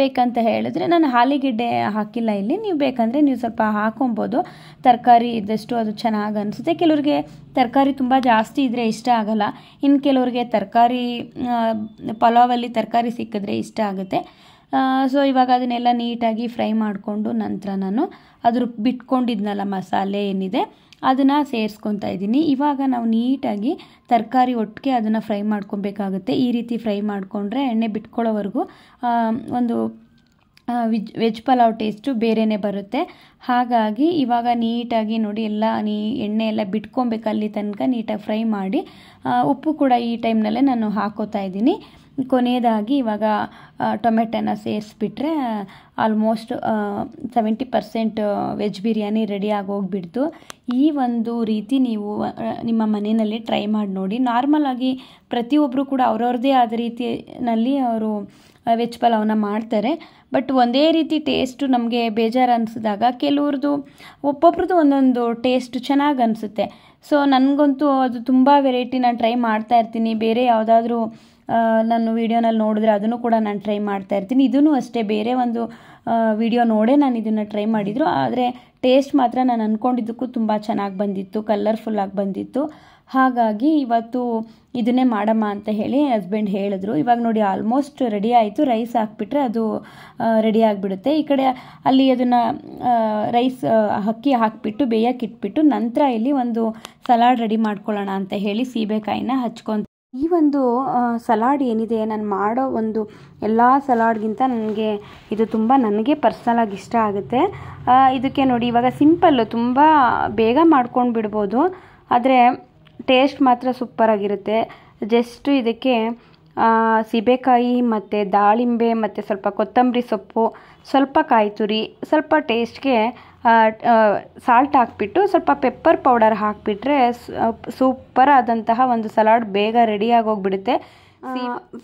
ಬೇಕಂತ ಹೇಳಿದ್ರೆ ನಾನು ಆಲೂಗೆಡ್ಡೆ ಹಾಕಿಲ್ಲ ಇಲ್ಲಿ, ನೀವು ಬೇಕಂದರೆ ನೀವು ಸ್ವಲ್ಪ ಹಾಕೊಬೋದು. ತರಕಾರಿ ಇದ್ದಷ್ಟು ಅದು ಚೆನ್ನಾಗಿ ಅನಿಸುತ್ತೆ. ಕೆಲವರಿಗೆ ತರಕಾರಿ ತುಂಬ ಜಾಸ್ತಿ ಇದ್ದರೆ ಇಷ್ಟ ಆಗಲ್ಲ, ಇನ್ನು ಕೆಲವರಿಗೆ ತರಕಾರಿ ಪಲಾವಲ್ಲಿ ತರಕಾರಿ ಸಿಕ್ಕಿದ್ರೆ ಇಷ್ಟ ಆಗುತ್ತೆ. ಸೊ ಇವಾಗ ಅದನ್ನೆಲ್ಲ ನೀಟಾಗಿ ಫ್ರೈ ಮಾಡಿಕೊಂಡು ನಂತರ ನಾನು ಅದ್ರ ಬಿಟ್ಕೊಂಡಿದ್ನಲ್ಲ ಮಸಾಲೆ ಏನಿದೆ ಅದನ್ನು ಸೇರಿಸ್ಕೊತಾ ಇದ್ದೀನಿ. ಇವಾಗ ನಾವು ನೀಟಾಗಿ ತರಕಾರಿ ಒಟ್ಟಿಗೆ ಅದನ್ನು ಫ್ರೈ ಮಾಡ್ಕೊಬೇಕಾಗುತ್ತೆ. ಈ ರೀತಿ ಫ್ರೈ ಮಾಡಿಕೊಂಡ್ರೆ ಎಣ್ಣೆ ಬಿಟ್ಕೊಳ್ಳೋವರೆಗೂ ಒಂದು ವೆಜ್ ಪಲಾವ್ ಟೇಸ್ಟು ಬೇರೆಯೇ ಬರುತ್ತೆ. ಹಾಗಾಗಿ ಇವಾಗ ನೀಟಾಗಿ ನೋಡಿ ಎಲ್ಲ ಎಣ್ಣೆ ಎಲ್ಲ ಬಿಟ್ಕೊಬೇಕು, ಅಲ್ಲಿ ತನಕ ನೀಟಾಗಿ ಫ್ರೈ ಮಾಡಿ. ಉಪ್ಪು ಕೂಡ ಈ ಟೈಮ್ನಲ್ಲೇ ನಾನು ಹಾಕೋತಾ ಇದ್ದೀನಿ. ಕೊನೆಯದಾಗಿ ಇವಾಗ ಟೊಮೆಟೊನ ಸೇರಿಸ್ಬಿಟ್ರೆ ಆಲ್ಮೋಸ್ಟ್ 70% ವೆಜ್ ಬಿರಿಯಾನಿ ರೆಡಿ ಆಗೋಗ್ಬಿಡ್ತು. ಈ ಒಂದು ರೀತಿ ನೀವು ನಿಮ್ಮ ಮನೆಯಲ್ಲಿ ಟ್ರೈ ಮಾಡಿ ನೋಡಿ. ನಾರ್ಮಲಾಗಿ ಪ್ರತಿಯೊಬ್ಬರು ಕೂಡ ಅವ್ರವ್ರದ್ದೇ ಆದ ರೀತಿಯಲ್ಲಿ ಅವರು ವೆಜ್ ಪಲಾವ್ನ ಮಾಡ್ತಾರೆ, ಬಟ್ ಒಂದೇ ರೀತಿ ಟೇಸ್ಟು ನಮಗೆ ಬೇಜಾರು ಅನಿಸಿದಾಗ ಕೆಲವ್ರದ್ದು ಒಬ್ಬೊಬ್ರದ್ದು ಒಂದೊಂದು ಟೇಸ್ಟ್ ಚೆನ್ನಾಗಿ ಅನಿಸುತ್ತೆ. ಸೊ ನನಗಂತೂ ಅದು ತುಂಬ ವೆರೈಟಿ ನಾನು ಟ್ರೈ ಮಾಡ್ತಾಯಿರ್ತೀನಿ. ಬೇರೆ ಯಾವುದಾದ್ರೂ ನಾನು ವೀಡಿಯೋನಲ್ಲಿ ನೋಡಿದ್ರೆ ಅದನ್ನು ಕೂಡ ನಾನು ಟ್ರೈ ಮಾಡ್ತಾಯಿರ್ತೀನಿ. ಇದೂ ಅಷ್ಟೇ, ಬೇರೆ ಒಂದು ವಿಡಿಯೋ ನೋಡೇ ನಾನು ಇದನ್ನು ಟ್ರೈ ಮಾಡಿದ್ರು, ಆದರೆ ಟೇಸ್ಟ್ ಮಾತ್ರ ನಾನು ಅಂದ್ಕೊಂಡಿದ್ದಕ್ಕೂ ತುಂಬ ಚೆನ್ನಾಗಿ ಬಂದಿತ್ತು, ಕಲರ್ಫುಲ್ಲಾಗಿ ಬಂದಿತ್ತು. ಹಾಗಾಗಿ ಇವತ್ತು ಇದನ್ನೇ ಮಾಡಮ್ಮ ಅಂತ ಹೇಳಿ ಹಸ್ಬೆಂಡ್ ಹೇಳಿದ್ರು. ಇವಾಗ ನೋಡಿ ಆಲ್ಮೋಸ್ಟ್ ರೆಡಿ ಆಯಿತು. ರೈಸ್ ಹಾಕಿಬಿಟ್ರೆ ಅದು ರೆಡಿ ಆಗಿಬಿಡುತ್ತೆ. ಈ ಕಡೆ ಅಲ್ಲಿ ಅದನ್ನು ರೈಸ್ ಅಕ್ಕಿ ಹಾಕಿಬಿಟ್ಟು ಬೇಯಕ್ಕೆ ಇಟ್ಬಿಟ್ಟು ನಂತರ ಇಲ್ಲಿ ಒಂದು ಸಲಾಡ್ ರೆಡಿ ಮಾಡ್ಕೊಳ್ಳೋಣ ಅಂತ ಹೇಳಿ ಸೀಬೆಕಾಯಿನ ಹಚ್ಕೊಂತ ಈ ಒಂದು ಸಲಾಡ್ ಏನಿದೆ ನಾನು ಮಾಡೋ ಒಂದು ಎಲ್ಲ ಸಲಾಡ್ಗಿಂತ ನನಗೆ ಇದು ತುಂಬ ನನಗೆ ಪರ್ಸ್ನಲಾಗಿ ಇಷ್ಟ ಆಗುತ್ತೆ. ಇದಕ್ಕೆ ನೋಡಿ ಇವಾಗ ಸಿಂಪಲ್ಲು, ತುಂಬ ಬೇಗ ಮಾಡ್ಕೊಂಡು ಬಿಡ್ಬೋದು, ಆದರೆ ಟೇಸ್ಟ್ ಮಾತ್ರ ಸೂಪರಾಗಿರುತ್ತೆ. ಜಸ್ಟ್ ಇದಕ್ಕೆ ಸೀಬೆಕಾಯಿ ಮತ್ತು ದಾಳಿಂಬೆ ಮತ್ತು ಸ್ವಲ್ಪ ಕೊತ್ತಂಬರಿ ಸೊಪ್ಪು, ಸ್ವಲ್ಪ ಕಾಯಿ ತುರಿ, ಸ್ವಲ್ಪ ಟೇಸ್ಟ್ಗೆ ಸಾಲ್ಟ್ ಹಾಕ್ಬಿಟ್ಟು ಸ್ವಲ್ಪ ಪೆಪ್ಪರ್ ಪೌಡರ್ ಹಾಕಿಬಿಟ್ರೆ ಸೂಪರ್ ಆದಂತಹ ಒಂದು ಸಲಾಡ್ ಬೇಗ ರೆಡಿಯಾಗೋಗ್ಬಿಡುತ್ತೆ.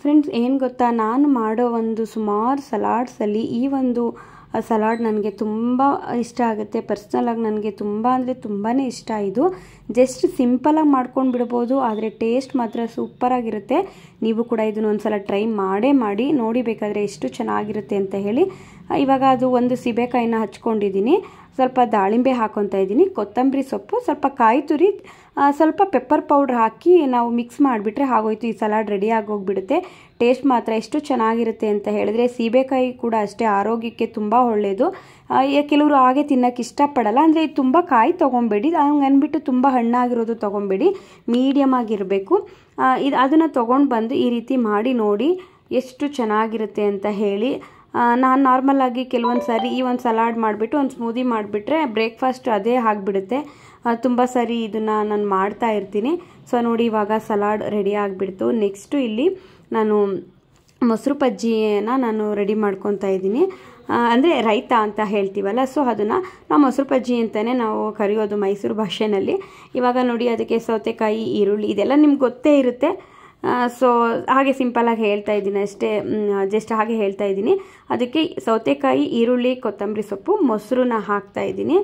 ಫ್ರೆಂಡ್ಸ್ ಏನು ಗೊತ್ತಾ, ನಾನು ಮಾಡೋ ಒಂದು ಸುಮಾರು ಸಲಾಡ್ಸಲ್ಲಿ ಈ ಒಂದು ಸಲಾಡ್ ನನಗೆ ತುಂಬ ಇಷ್ಟ ಆಗುತ್ತೆ. ಪರ್ಸ್ನಲಾಗಿ ನನಗೆ ತುಂಬ ಅಂದರೆ ತುಂಬಾ ಇಷ್ಟ. ಇದು ಜಸ್ಟ್ ಸಿಂಪಲಾಗಿ ಮಾಡ್ಕೊಂಡು ಬಿಡ್ಬೋದು, ಆದರೆ ಟೇಸ್ಟ್ ಮಾತ್ರ ಸೂಪರಾಗಿರುತ್ತೆ. ನೀವು ಕೂಡ ಇದನ್ನ ಒಂದು ಸಲ ಟ್ರೈ ಮಾಡೇ ಮಾಡಿ ನೋಡಿ ಬೇಕಾದರೆ ಎಷ್ಟು ಚೆನ್ನಾಗಿರುತ್ತೆ ಅಂತ ಹೇಳಿ. ಇವಾಗ ಅದು ಒಂದು ಸೀಬೆಕಾಯಿನ ಹಚ್ಕೊಂಡಿದ್ದೀನಿ, ಸ್ವಲ್ಪ ದಾಳಿಂಬೆ ಹಾಕೊತಾ ಇದ್ದೀನಿ, ಕೊತ್ತಂಬರಿ ಸೊಪ್ಪು, ಸ್ವಲ್ಪ ಕಾಯಿ ತುರಿ, ಸ್ವಲ್ಪ ಪೆಪ್ಪರ್ ಪೌಡ್ರ್ ಹಾಕಿ ನಾವು ಮಿಕ್ಸ್ ಮಾಡಿಬಿಟ್ರೆ ಆಗೋಯ್ತು. ಈ ಸಲಾಡ್ ರೆಡಿ ಆಗೋಗ್ಬಿಡುತ್ತೆ. ಟೇಸ್ಟ್ ಮಾತ್ರ ಎಷ್ಟು ಚೆನ್ನಾಗಿರುತ್ತೆ ಅಂತ ಹೇಳಿದ್ರೆ, ಸೀಬೆಕಾಯಿ ಕೂಡ ಅಷ್ಟೇ ಆರೋಗ್ಯಕ್ಕೆ ತುಂಬ ಒಳ್ಳೆಯದು. ಕೆಲವರು ಹಾಗೆ ತಿನ್ನೋಕ್ಕೆ ಇಷ್ಟಪಡಲ್ಲ, ಅಂದರೆ ಇದು ತುಂಬ ಕಾಯಿ ತೊಗೊಬೇಡಿ, ಹಂಗನ್ಬಿಟ್ಟು ತುಂಬ ಹಣ್ಣಾಗಿರೋದು ತೊಗೊಬೇಡಿ, ಮೀಡಿಯಮ್ ಆಗಿರಬೇಕು. ಇದು ಅದನ್ನು ತೊಗೊಂಡು ಬಂದು ಈ ರೀತಿ ಮಾಡಿ ನೋಡಿ ಎಷ್ಟು ಚೆನ್ನಾಗಿರುತ್ತೆ ಅಂತ ಹೇಳಿ. ನಾನು ನಾರ್ಮಲಾಗಿ ಕೆಲವೊಂದು ಸಾರಿ ಈ ಒಂದು ಸಲಾಡ್ ಮಾಡಿಬಿಟ್ಟು ಒಂದು ಸ್ಮೂದಿ ಮಾಡಿಬಿಟ್ರೆ ಬ್ರೇಕ್ಫಾಸ್ಟ್ ಅದೇ ಆಗಿಬಿಡುತ್ತೆ. ತುಂಬ ಸಾರಿ ಇದನ್ನು ನಾನು ಮಾಡ್ತಾ ಇರ್ತೀನಿ. ಸೊ ನೋಡಿ ಇವಾಗ ಸಲಾಡ್ ರೆಡಿ ಆಗಿಬಿಡ್ತು. ನೆಕ್ಸ್ಟು ಇಲ್ಲಿ ನಾನು ಮೊಸರು ಬಜ್ಜಿನ ನಾನು ರೆಡಿ ಮಾಡ್ಕೊತಾ ಇದ್ದೀನಿ, ಅಂದರೆ ರೈತ ಅಂತ ಹೇಳ್ತೀವಲ್ಲ, ಸೊ ಅದನ್ನು ನಾವು ಮೊಸರು ಬಜ್ಜಿ ಅಂತಲೇ ನಾವು ಕರೆಯೋದು ಮೈಸೂರು ಭಾಷೆಯಲ್ಲಿ. ಇವಾಗ ನೋಡಿ ಅದಕ್ಕೆ ಸೌತೆಕಾಯಿ, ಈರುಳ್ಳಿ ಇದೆಲ್ಲ ನಿಮ್ಗೆ ಗೊತ್ತೇ ಇರುತ್ತೆ. ಸೊ ಹಾಗೆ ಸಿಂಪಲಾಗಿ ಹೇಳ್ತಾ ಇದ್ದೀನಿ ಅಷ್ಟೇ, ಜಸ್ಟ್ ಹಾಗೆ ಹೇಳ್ತಾ ಇದ್ದೀನಿ. ಅದಕ್ಕೆ ಸೌತೆಕಾಯಿ, ಈರುಳ್ಳಿ, ಕೊತ್ತಂಬರಿ ಸೊಪ್ಪು, ಮೊಸರನ್ನ ಹಾಕ್ತಾ ಇದ್ದೀನಿ.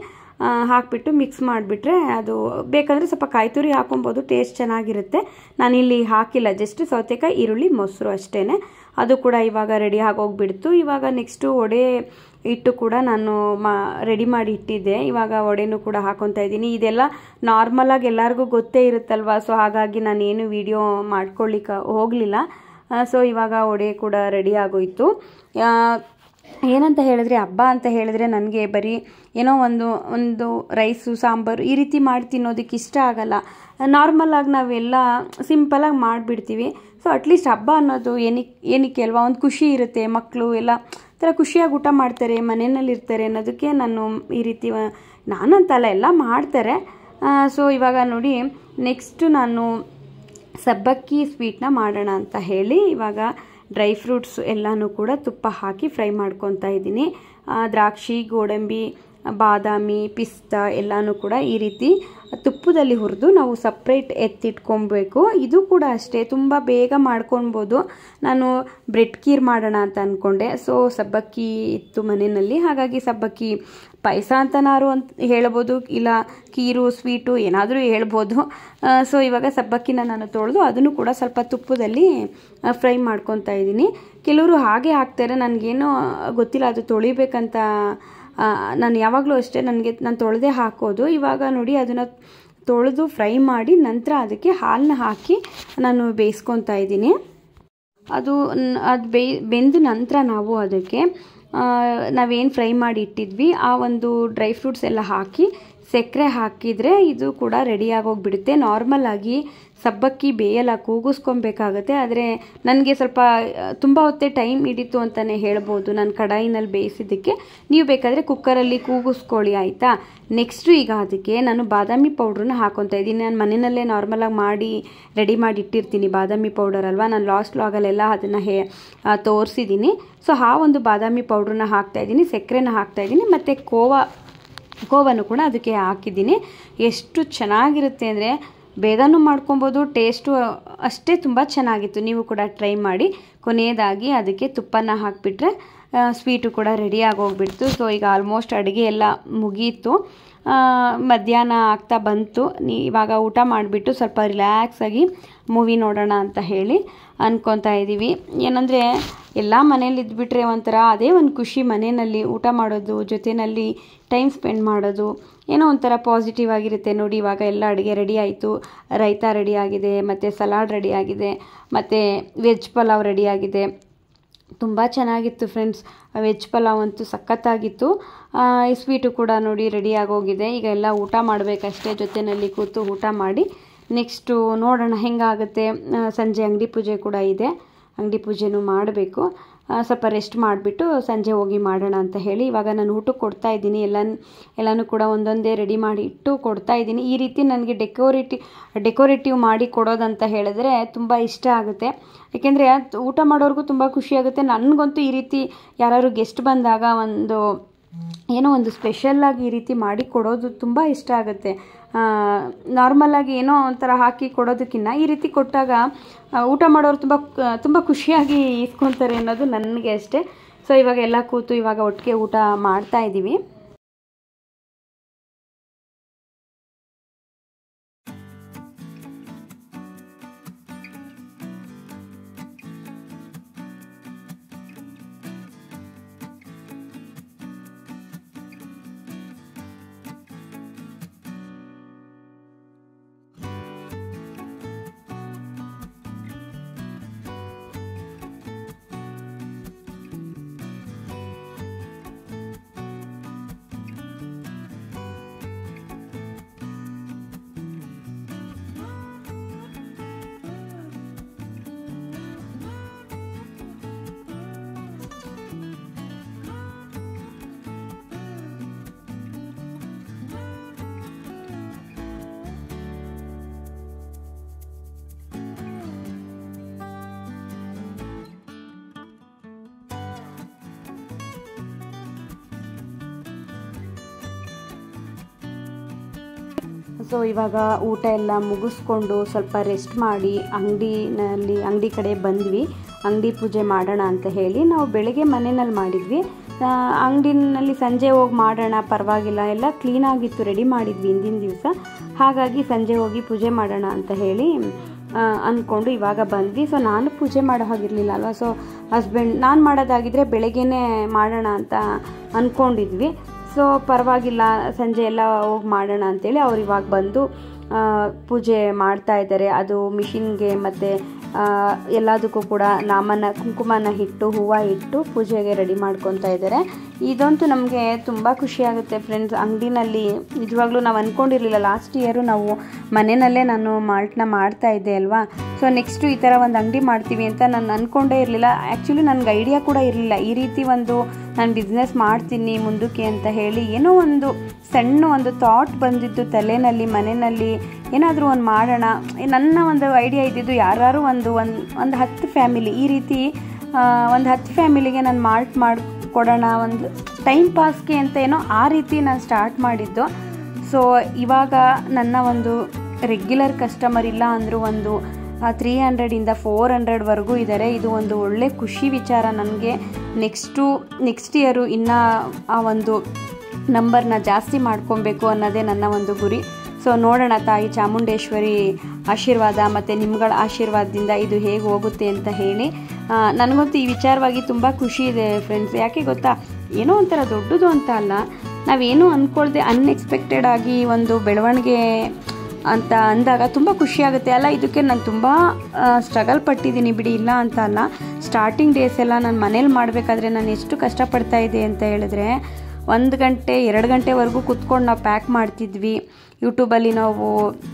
ಹಾಕಿಬಿಟ್ಟು ಮಿಕ್ಸ್ ಮಾಡಿಬಿಟ್ರೆ ಅದು ಬೇಕಂದ್ರೆ ಸ್ವಲ್ಪ ಕಾಯಿ ತುರಿ ಹಾಕೋಬಹುದು, ಟೇಸ್ಟ್ ಚೆನ್ನಾಗಿರುತ್ತೆ. ನಾನು ಇಲ್ಲಿ ಹಾಕಿಲ್ಲ, ಜಸ್ಟ್ ಸೌತೆಕಾಯಿ ಈರುಳ್ಳಿ ಮೊಸರು ಅಷ್ಟೇನೆ. ಅದು ಕೂಡ ಇವಾಗ ರೆಡಿ ಆಗಿ ಹೋಗ್ಬಿಡ್ತು. ಇವಾಗ ನೆಕ್ಸ್ಟ್ ಒಡೆ ಇಟ್ಟು ಕೂಡ ನಾನು ರೆಡಿ ಮಾಡಿ ಇಟ್ಟಿದ್ದೆ, ಇವಾಗ ಒಡೆನೂ ಕೂಡ ಹಾಕೊತಾ ಇದ್ದೀನಿ. ಇದೆಲ್ಲ ನಾರ್ಮಲ್ ಆಗಿ ಎಲ್ಲರಿಗೂ ಗೊತ್ತೇ ಇರುತ್ತಲ್ವಾ, ಸೊ ಹಾಗಾಗಿ ನಾನೇನು ವಿಡಿಯೋ ಮಾಡ್ಕೊಳ್ಳಿಕ್ಕೆ ಹೋಗಲಿಲ್ಲ. ಸೊ ಇವಾಗ ಒಡೆ ಕೂಡ ರೆಡಿ ಆಗೋಯಿತು. ಏನಂತ ಹೇಳಿದ್ರೆ ಹಬ್ಬ ಅಂತ ಹೇಳಿದ್ರೆ ನನಗೆ ಬರೀ ಏನೋ ಒಂದು ಒಂದು ರೈಸು ಸಾಂಬಾರು ಈ ರೀತಿ ಮಾಡಿ ತಿನ್ನೋದಕ್ಕೆ ಇಷ್ಟ ಆಗಲ್ಲ. ನಾರ್ಮಲ್ ಆಗಿ ನಾವೆಲ್ಲ ಸಿಂಪಲಾಗಿ ಮಾಡಿಬಿಡ್ತೀವಿ. ಸೊ ಅಟ್ಲೀಸ್ಟ್ ಹಬ್ಬ ಅನ್ನೋದು ಏನಕ್ಕೆ ಅಲ್ವಾ, ಒಂದು ಖುಷಿ ಇರುತ್ತೆ. ಮಕ್ಕಳು ಎಲ್ಲ ಥರ ಖುಷಿಯಾಗಿ ಊಟ ಮಾಡ್ತಾರೆ, ಮನೆಯಲ್ಲಿರ್ತಾರೆ ಅನ್ನೋದಕ್ಕೆ ನಾನು ಈ ರೀತಿ ನಾನಂತಲ್ಲ ಎಲ್ಲ ಮಾಡ್ತಾರೆ. ಸೊ ಇವಾಗ ನೋಡಿ ನೆಕ್ಸ್ಟು ನಾನು ಸಬ್ಬಕ್ಕಿ ಸ್ವೀಟ್ನ ಮಾಡೋಣ ಅಂತ ಹೇಳಿ ಇವಾಗ ಡ್ರೈ ಫ್ರೂಟ್ಸ್ ಎಲ್ಲನೂ ಕೂಡ ತುಪ್ಪ ಹಾಕಿ ಫ್ರೈ ಮಾಡ್ಕೊತಾ ಇದ್ದೀನಿ. ದ್ರಾಕ್ಷಿ, ಗೋಡಂಬಿ, ಬಾದಾಮಿ, ಪಿಸ್ತಾ ಎಲ್ಲನೂ ಕೂಡ ಈ ರೀತಿ ತುಪ್ಪದಲ್ಲಿ ಹುರಿದು ನಾವು ಸಪ್ರೇಟ್ ಎತ್ತಿಟ್ಕೊಬೇಕು. ಇದು ಕೂಡ ಅಷ್ಟೇ ತುಂಬ ಬೇಗ ಮಾಡ್ಕೊಳ್ಬೋದು. ನಾನು ಬ್ರೆಡ್ ಖೀರ್ ಮಾಡೋಣ ಅಂತ ಅಂದ್ಕೊಂಡೆ. ಸೊ ಸಬ್ಬಕ್ಕಿ ಇತ್ತು ಮನೆಯಲ್ಲಿ, ಹಾಗಾಗಿ ಸಬ್ಬಕ್ಕಿ ಪಾಯಸ ಅಂತನಾರು ಅಂತ ಹೇಳ್ಬೋದು, ಇಲ್ಲ ಖೀರು ಸ್ವೀಟು ಏನಾದರೂ ಹೇಳ್ಬೋದು. ಸೊ ಇವಾಗ ಸಬ್ಬಕ್ಕಿನ ನಾನು ತೊಳೆದು ಅದನ್ನು ಕೂಡ ಸ್ವಲ್ಪ ತುಪ್ಪದಲ್ಲಿ ಫ್ರೈ ಮಾಡ್ಕೊತಾ ಇದ್ದೀನಿ. ಕೆಲವರು ಹಾಗೆ ಹಾಕ್ತಾರೆ, ನನಗೇನೋ ಗೊತ್ತಿಲ್ಲ ಅದು ತೊಳಿಬೇಕಂತ. ನಾನು ಯಾವಾಗಲೂ ಅಷ್ಟೇ ನಾನು ತೊಳೆದೇ ಹಾಕೋದು. ಇವಾಗ ನೋಡಿ ಅದನ್ನು ತೊಳೆದು ಫ್ರೈ ಮಾಡಿ ನಂತರ ಅದಕ್ಕೆ ಹಾಲನ್ನ ಹಾಕಿ ನಾನು ಬೇಯಿಸ್ಕೊತಾ ಇದ್ದೀನಿ. ಅದು ಬೆಂದ ನಂತರ ನಾವು ಅದಕ್ಕೆ ನಾವೇನು ಫ್ರೈ ಮಾಡಿ ಇಟ್ಟಿದ್ವಿ ಆ ಒಂದು ಡ್ರೈ ಫ್ರೂಟ್ಸ್ ಎಲ್ಲ ಹಾಕಿ ಸಕ್ಕರೆ ಹಾಕಿದರೆ ಇದು ಕೂಡ ರೆಡಿಯಾಗೋಗ್ಬಿಡುತ್ತೆ. ನಾರ್ಮಲ್ ಆಗಿ ಸಬ್ಬಕ್ಕಿ ಬೇಯಲ್ಲ, ಕೂಗಿಸ್ಕೊಬೇಕಾಗತ್ತೆ. ಆದರೆ ನನಗೆ ಸ್ವಲ್ಪ ತುಂಬ ಹೊತ್ತೆ ಟೈಮ್ ಹಿಡಿತು ಅಂತಲೇ ಹೇಳ್ಬೋದು ನಾನು ಕಡಾಯಿನಲ್ಲಿ ಬೇಯಿಸಿದ್ದಕ್ಕೆ. ನೀವು ಬೇಕಾದರೆ ಕುಕ್ಕರಲ್ಲಿ ಕೂಗಿಸ್ಕೊಳ್ಳಿ ಆಯಿತಾ. ನೆಕ್ಸ್ಟು ಈಗ ಅದಕ್ಕೆ ನಾನು ಬಾದಾಮಿ ಪೌಡ್ರನ್ನ ಹಾಕೊತಾ ಇದ್ದೀನಿ. ನಾನು ಮನೆಯಲ್ಲೇ ನಾರ್ಮಲಾಗಿ ಮಾಡಿ ರೆಡಿ ಮಾಡಿ ಇಟ್ಟಿರ್ತೀನಿ ಬಾದಾಮಿ ಪೌಡರ್ ಅಲ್ವಾ, ನಾನು ಲಾಸ್ಟ್ ವ್ಲಾಗಲ್ಲೆಲ್ಲ ಅದನ್ನು ತೋರಿಸಿದ್ದೀನಿ. ಸೊ ಆ ಒಂದು ಬಾದಾಮಿ ಪೌಡ್ರನ್ನ ಹಾಕ್ತಾಯಿದ್ದೀನಿ, ಸಕ್ಕರೆನ ಹಾಕ್ತಾಯಿದ್ದೀನಿ, ಮತ್ತು ಕೋವನ್ನು ಕೂಡ ಅದಕ್ಕೆ ಹಾಕಿದ್ದೀನಿ. ಎಷ್ಟು ಚೆನ್ನಾಗಿರುತ್ತೆ ಅಂದರೆ ಬೇಗನೂ ಮಾಡ್ಕೊಬೋದು, ಟೇಸ್ಟು ಅಷ್ಟೇ ತುಂಬ ಚೆನ್ನಾಗಿತ್ತು. ನೀವು ಕೂಡ ಟ್ರೈ ಮಾಡಿ. ಕೊನೆಯದಾಗಿ ಅದಕ್ಕೆ ತುಪ್ಪನ ಹಾಕಿಬಿಟ್ರೆ ಸ್ವೀಟು ಕೂಡ ರೆಡಿಯಾಗಿ ಹೋಗ್ಬಿಡ್ತು. ಸೊ ಈಗ ಆಲ್ಮೋಸ್ಟ್ ಅಡುಗೆ ಎಲ್ಲ ಮುಗೀತು, ಮಧ್ಯಾಹ್ನ ಆಗ್ತಾ ಬಂತು. ಇವಾಗ ಊಟ ಮಾಡಿಬಿಟ್ಟು ಸ್ವಲ್ಪ ರಿಲ್ಯಾಕ್ಸಾಗಿ ಮೂವಿ ನೋಡೋಣ ಅಂತ ಹೇಳಿ ಅಂದ್ಕೊತಾ ಇದ್ದೀವಿ. ಏನಂದರೆ ಎಲ್ಲ ಮನೇಲಿ ಇದ್ಬಿಟ್ರೆ ಒಂಥರ ಅದೇ ಒಂದು ಖುಷಿ, ಮನೆಯಲ್ಲಿ ಊಟ ಮಾಡೋದು, ಜೊತೆಯಲ್ಲಿ ಟೈಮ್ ಸ್ಪೆಂಡ್ ಮಾಡೋದು, ಏನೋ ಒಂಥರ ಪಾಸಿಟಿವ್ ಆಗಿರುತ್ತೆ. ನೋಡಿ ಇವಾಗ ಎಲ್ಲ ಅಡುಗೆ ರೆಡಿ ಆಯಿತು. ರೈತ ರೆಡಿಯಾಗಿದೆ, ಮತ್ತು ಸಲಾಡ್ ರೆಡಿಯಾಗಿದೆ, ಮತ್ತು ವೆಜ್ ಪಲಾವ್ ರೆಡಿಯಾಗಿದೆ. ತುಂಬ ಚೆನ್ನಾಗಿತ್ತು ಫ್ರೆಂಡ್ಸ್, ವೆಜ್ ಪಲಾವ್ ಅಂತೂ ಸಖತ್ತಾಗಿತ್ತು. ಈ ಸ್ವೀಟು ಕೂಡ ನೋಡಿ ರೆಡಿಯಾಗೋಗಿದೆ. ಈಗ ಎಲ್ಲ ಊಟ ಮಾಡಬೇಕಷ್ಟೇ, ಜೊತೆಯಲ್ಲಿ ಕೂತು ಊಟ ಮಾಡಿ ನೆಕ್ಸ್ಟು ನೋಡೋಣ ಹೆಂಗಾಗುತ್ತೆ. ಸಂಜೆ ಅಂಗಡಿ ಪೂಜೆ ಕೂಡ ಇದೆ, ಅಂಗಡಿ ಪೂಜೆನೂ ಮಾಡಬೇಕು. ಸ್ವಲ್ಪ ರೆಸ್ಟ್ ಮಾಡಿಬಿಟ್ಟು ಸಂಜೆ ಹೋಗಿ ಮಾಡೋಣ ಅಂತ ಹೇಳಿ ಇವಾಗ ನಾನು ಊಟಕ್ಕೆ ಕೊಡ್ತಾ ಇದ್ದೀನಿ. ಎಲ್ಲನೂ ಕೂಡ ಒಂದೊಂದೇ ರೆಡಿ ಮಾಡಿ ಇಟ್ಟು ಕೊಡ್ತಾ ಇದ್ದೀನಿ. ಈ ರೀತಿ ನನಗೆ ಡೆಕೋರೇಟಿವ್ ಮಾಡಿ ಕೊಡೋದಂತ ಹೇಳಿದ್ರೆ ತುಂಬ ಇಷ್ಟ ಆಗುತ್ತೆ, ಏಕೆಂದರೆ ಊಟ ಮಾಡೋರಿಗೂ ತುಂಬ ಖುಷಿಯಾಗುತ್ತೆ. ನನಗಂತೂ ಈ ರೀತಿ ಯಾರಾದ್ರು ಗೆಸ್ಟ್ ಬಂದಾಗ ಒಂದು ಏನೋ ಒಂದು ಸ್ಪೆಷಲ್ಲಾಗಿ ಈ ರೀತಿ ಮಾಡಿ ಕೊಡೋದು ತುಂಬ ಇಷ್ಟ ಆಗುತ್ತೆ. ನಾರ್ಮಲಾಗಿ ಏನೋ ಒಂಥರ ಹಾಕಿ ಕೊಡೋದಕ್ಕಿಂತ ಈ ರೀತಿ ಕೊಟ್ಟಾಗ ಊಟ ಮಾಡೋರು ತುಂಬ ತುಂಬ ಖುಷಿಯಾಗಿ ಇಸ್ಕೊತಾರೆ ಅನ್ನೋದು ನನಗೆ ಅಷ್ಟೇ. ಸೊ ಇವಾಗ ಎಲ್ಲ ಕೂತು ಇವಾಗ ಒಟ್ಟಿಗೆ ಊಟ ಮಾಡ್ತಾ ಇದ್ದೀವಿ. ಸೊ ಇವಾಗ ಊಟ ಎಲ್ಲ ಮುಗಿಸ್ಕೊಂಡು ಸ್ವಲ್ಪ ರೆಸ್ಟ್ ಮಾಡಿ ಅಂಗಡಿ ಕಡೆ ಬಂದ್ವಿ. ಅಂಗಡಿ ಪೂಜೆ ಮಾಡೋಣ ಅಂತ ಹೇಳಿ ನಾವು ಬೆಳಗ್ಗೆ ಮನೆಯಲ್ಲಿ ಮಾಡಿದ್ವಿ. ಅಂಗಡಿನಲ್ಲಿ ಸಂಜೆ ಹೋಗಿ ಮಾಡೋಣ ಪರವಾಗಿಲ್ಲ, ಎಲ್ಲ ಕ್ಲೀನಾಗಿತ್ತು, ರೆಡಿ ಮಾಡಿದ್ವಿ ಇಂದಿನ ದಿವಸ, ಹಾಗಾಗಿ ಸಂಜೆ ಹೋಗಿ ಪೂಜೆ ಮಾಡೋಣ ಅಂತ ಹೇಳಿ ಅಂದ್ಕೊಂಡು ಇವಾಗ ಬಂದ್ವಿ. ಸೊ ನಾನು ಪೂಜೆ ಮಾಡೋ ಹಾಗಿರಲಿಲ್ಲ ಅಲ್ವಾ, ಸೊ ಹಸ್ಬೆಂಡ್ ನಾನು ಮಾಡೋದಾಗಿದ್ದರೆ ಬೆಳಗ್ಗೆನೇ ಮಾಡೋಣ ಅಂತ ಅಂದ್ಕೊಂಡಿದ್ವಿ. ಸೊ ಪರವಾಗಿಲ್ಲ ಸಂಜೆ ಎಲ್ಲ ಹೋಗಿ ಮಾಡೋಣ ಅಂತೇಳಿ ಅವ್ರು ಇವಾಗ ಬಂದು ಪೂಜೆ ಮಾಡ್ತಾ ಇದ್ದಾರೆ. ಅದು ಮಿಷಿನ್ಗೆ ಮತ್ತು ಎಲ್ಲದಕ್ಕೂ ಕೂಡ ಕುಂಕುಮನ ಇಟ್ಟು ಹೂವು ಇಟ್ಟು ಪೂಜೆಗೆ ರೆಡಿ ಮಾಡ್ಕೊತಾ ಇದ್ದಾರೆ. ಇದಂತೂ ನಮಗೆ ತುಂಬ ಖುಷಿಯಾಗುತ್ತೆ ಫ್ರೆಂಡ್ಸ್. ಅಂಗಡಿನಲ್ಲಿ ನಿಜವಾಗ್ಲೂ ನಾವು ಅಂದ್ಕೊಂಡಿರಲಿಲ್ಲ. ಲಾಸ್ಟ್ ಇಯರು ನಾವು ಮನೆಯಲ್ಲೇ ನಾನು ಮಾಲ್ಟ್ನ ಮಾಡ್ತಾಯಿದ್ದೆ ಅಲ್ವಾ, ಸೊ ನೆಕ್ಸ್ಟು ಈ ಥರ ಒಂದು ಅಂಗಡಿ ಮಾಡ್ತೀವಿ ಅಂತ ನಾನು ಅಂದ್ಕೊಂಡೇ ಇರಲಿಲ್ಲ. ಆ್ಯಕ್ಚುಲಿ ನನಗೆ ಐಡಿಯಾ ಕೂಡ ಇರಲಿಲ್ಲ ಈ ರೀತಿ ಒಂದು ನಾನು ಬಿಸ್ನೆಸ್ ಮಾಡ್ತೀನಿ ಮುಂದಕ್ಕೆ ಅಂತ ಹೇಳಿ. ಏನೋ ಒಂದು ಸಣ್ಣ ಒಂದು ಥಾಟ್ ಬಂದಿತ್ತು ತಲೆಯಲ್ಲಿ, ಮನೆಯಲ್ಲಿ ಏನಾದರೂ ಒಂದು ಮಾಡೋಣ ನನ್ನ ಒಂದು ಐಡಿಯಾ ಇದ್ದಿದ್ದು. ಯಾರು ಒಂದು 10 ಫ್ಯಾಮಿಲಿ ಈ ರೀತಿ 10 ಫ್ಯಾಮಿಲಿಗೆ ನಾನು ಮಾರ್ಟ್ ಮಾಡಿಕೊಡೋಣ ಒಂದು ಟೈಮ್ ಪಾಸ್ಗೆ ಅಂತ ಏನೋ ಆ ರೀತಿ ನಾನು ಸ್ಟಾರ್ಟ್ ಮಾಡಿದ್ದು. ಸೊ ಇವಾಗ ನನ್ನ ಒಂದು ರೆಗ್ಯುಲರ್ ಕಸ್ಟಮರ್ ಇಲ್ಲ ಅಂದರೂ ಒಂದು 300 ಇಂದ 400ವರೆಗೂ ಇದ್ದಾರೆ. ಇದು ಒಂದು ಒಳ್ಳೆ ಖುಷಿ ವಿಚಾರ ನನಗೆ. ನೆಕ್ಸ್ಟ್ ಇಯರು ಇನ್ನೂ ಆ ಒಂದು ನಂಬರ್ನ ಜಾಸ್ತಿ ಮಾಡ್ಕೊಬೇಕು ಅನ್ನೋದೇ ನನ್ನ ಒಂದು ಗುರಿ. ಸೊ ನೋಡೋಣ ತಾಯಿ ಚಾಮುಂಡೇಶ್ವರಿ ಆಶೀರ್ವಾದ ಮತ್ತು ನಿಮ್ಗಳ ಆಶೀರ್ವಾದದಿಂದ ಇದು ಹೇಗೆ ಹೋಗುತ್ತೆ ಅಂತ ಹೇಳಿ ನನಗಂತೂ ಈ ವಿಚಾರವಾಗಿ ತುಂಬ ಖುಷಿ ಇದೆ ಫ್ರೆಂಡ್ಸ್. ಯಾಕೆ ಗೊತ್ತಾ, ಏನೋ ಒಂಥರ ದೊಡ್ಡದು ಅಂತ ಅಲ್ಲ, ನಾವೇನು ಅಂದ್ಕೊಳ್ದೆ ಅನ್ಎಕ್ಸ್ಪೆಕ್ಟೆಡ್ ಆಗಿ ಒಂದು ಬೆಳವಣಿಗೆ ಅಂತ ಅಂದಾಗ ತುಂಬ ಖುಷಿಯಾಗುತ್ತೆ ಅಲ್ಲ. ಇದಕ್ಕೆ ನಾನು ತುಂಬ ಸ್ಟ್ರಗಲ್ ಪಟ್ಟಿದ್ದೀನಿ ಬಿಡಿ, ಇಲ್ಲ ಅಂತ ಅಲ್ಲ. ಸ್ಟಾರ್ಟಿಂಗ್ ಡೇಸ್ ಎಲ್ಲ ನಾನು ಮನೇಲಿ ಮಾಡಬೇಕಾದ್ರೆ ನಾನು ಎಷ್ಟು ಕಷ್ಟಪಡ್ತಾಯಿದ್ದೆ ಅಂತ ಹೇಳಿದ್ರೆ, 1 ಗಂಟೆ 2 ಗಂಟೆವರೆಗೂ ಕೂತ್ಕೊಂಡು ನಾವು ಪ್ಯಾಕ್ ಮಾಡ್ತಿದ್ವಿ. ಯೂಟ್ಯೂಬಲ್ಲಿ ನಾವು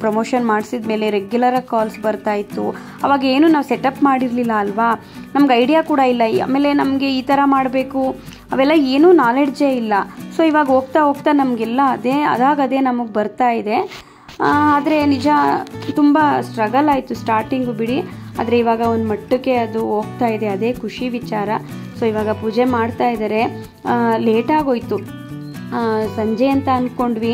ಪ್ರಮೋಷನ್ ಮಾಡಿಸಿದ ಮೇಲೆ ರೆಗ್ಯುಲರಾಗಿ ಕಾಲ್ಸ್ ಬರ್ತಾಯಿತ್ತು. ಅವಾಗ ಏನು ನಾವು ಸೆಟಪ್ ಮಾಡಿರಲಿಲ್ಲ ಅಲ್ವಾ, ನಮ್ಗೆ ಐಡಿಯಾ ಕೂಡ ಇಲ್ಲ, ಆಮೇಲೆ ನಮಗೆ ಈ ಥರ ಮಾಡಬೇಕು ಅವೆಲ್ಲ ಏನೂ ನಾಲೆಡ್ಜೇ ಇಲ್ಲ. ಸೊ ಇವಾಗ ಹೋಗ್ತಾ ಹೋಗ್ತಾ ನಮಗೆಲ್ಲ ಅದಾಗದೇ ನಮಗೆ ಬರ್ತಾಯಿದೆ. ಆದರೆ ನಿಜ ತುಂಬ ಸ್ಟ್ರಗಲ್ ಆಯಿತು ಸ್ಟಾರ್ಟಿಂಗು ಬಿಡಿ, ಆದರೆ ಇವಾಗ ಒಂದು ಮಟ್ಟಕ್ಕೆ ಅದು ಹೋಗ್ತಾ ಇದೆ, ಅದೇ ಖುಷಿ ವಿಚಾರ. ಸೊ ಇವಾಗ ಪೂಜೆ ಮಾಡ್ತಾ ಇದ್ದಾರೆ. ಲೇಟಾಗೋಯ್ತು, ಸಂಜೆ ಅಂತ ಅಂದ್ಕೊಂಡ್ವಿ.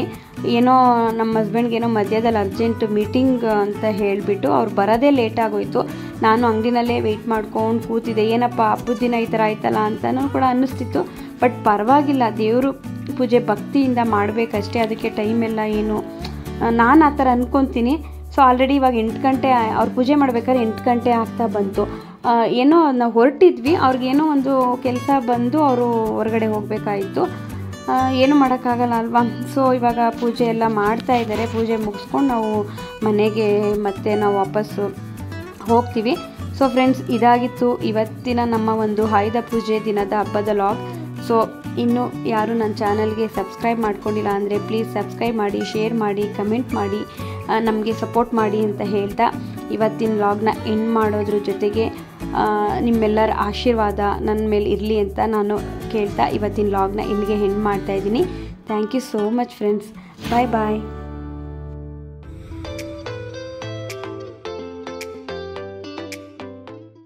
ಏನೋ ನಮ್ಮ ಹಸ್ಬೆಂಡ್ಗೆ ಏನೋ ಮಧ್ಯದಲ್ಲಿ ಅರ್ಜೆಂಟ್ ಮೀಟಿಂಗ್ ಅಂತ ಹೇಳಿಬಿಟ್ಟು ಅವ್ರು ಬರೋದೇ ಲೇಟಾಗೋಯಿತು. ನಾನು ಅಂಗಡಿನಲ್ಲೇ ವೆಯ್ಟ್ ಮಾಡ್ಕೊಂಡು ಕೂತಿದ್ದೆ. ಏನಪ್ಪ ಹಬ್ಬದ ದಿನ ಈ ಥರ ಆಯ್ತಲ್ಲ ಅಂತನೂ ಕೂಡ ಅನ್ನಿಸ್ತಿತ್ತು, ಬಟ್ ಪರವಾಗಿಲ್ಲ, ದೇವರು ಪೂಜೆ ಭಕ್ತಿಯಿಂದ ಮಾಡಬೇಕಷ್ಟೇ, ಅದಕ್ಕೆ ಟೈಮೆಲ್ಲ ಏನು ನಾನು ಆ ಥರ ಅಂದ್ಕೊತೀನಿ. ಸೊ ಆಲ್ರೆಡಿ ಇವಾಗ 8 ಗಂಟೆ, ಅವ್ರು ಪೂಜೆ ಮಾಡ್ಬೇಕಾದ್ರೆ 8 ಗಂಟೆ ಆಗ್ತಾ ಬಂತು. ಏನೋ ನಾವು ಹೊರಟಿದ್ವಿ, ಅವ್ರಿಗೇನೋ ಒಂದು ಕೆಲಸ ಬಂದು ಅವರು ಹೊರಗಡೆ ಹೋಗಬೇಕಾಯಿತು. ಏನೂ ಮಾಡೋಕ್ಕಾಗಲ್ಲ ಅಲ್ವಾ. ಸೊ ಇವಾಗ ಪೂಜೆ ಎಲ್ಲ ಮಾಡ್ತಾ ಇದ್ದಾರೆ. ಪೂಜೆ ಮುಗಿಸ್ಕೊಂಡು ನಾವು ಮನೆಗೆ ಮತ್ತೆ ನಾವು ವಾಪಸ್ಸು ಹೋಗ್ತೀವಿ. ಸೊ ಫ್ರೆಂಡ್ಸ್, ಇದಾಗಿತ್ತು ಇವತ್ತಿನ ನಮ್ಮ ಒಂದು ಆಯುಧ ಪೂಜೆ ದಿನದ ಹಬ್ಬದ ವ್ಲಾಗ್. ಸೊ ಇನ್ನೂ ಯಾರು ನನ್ನ ಚಾನಲ್ಗೆ ಸಬ್ಸ್ಕ್ರೈಬ್ ಮಾಡ್ಕೊಂಡಿಲ್ಲ ಅಂದರೆ ಪ್ಲೀಸ್ ಸಬ್ಸ್ಕ್ರೈಬ್ ಮಾಡಿ, ಶೇರ್ ಮಾಡಿ, ಕಮೆಂಟ್ ಮಾಡಿ, ನಮಗೆ ಸಪೋರ್ಟ್ ಮಾಡಿ ಅಂತ ಹೇಳ್ತಾ ಇವತ್ತಿನ ವ್ಲಾಗ್ನ ಎಂಡ್ ಮಾಡೋದ್ರ ಜೊತೆಗೆ ನಿಮ್ಮೆಲ್ಲರ ಆಶೀರ್ವಾದ ನನ್ನ ಮೇಲೆ ಇರಲಿ ಅಂತ ನಾನು ಕೇಳ್ತಾ ಇವತ್ತಿನ ವ್ಲಾಗ್ನ ಇಲ್ಲಿಗೆ ಎಂಡ್ ಮಾಡ್ತಾಯಿದ್ದೀನಿ. Thank you so much friends. Bye bye.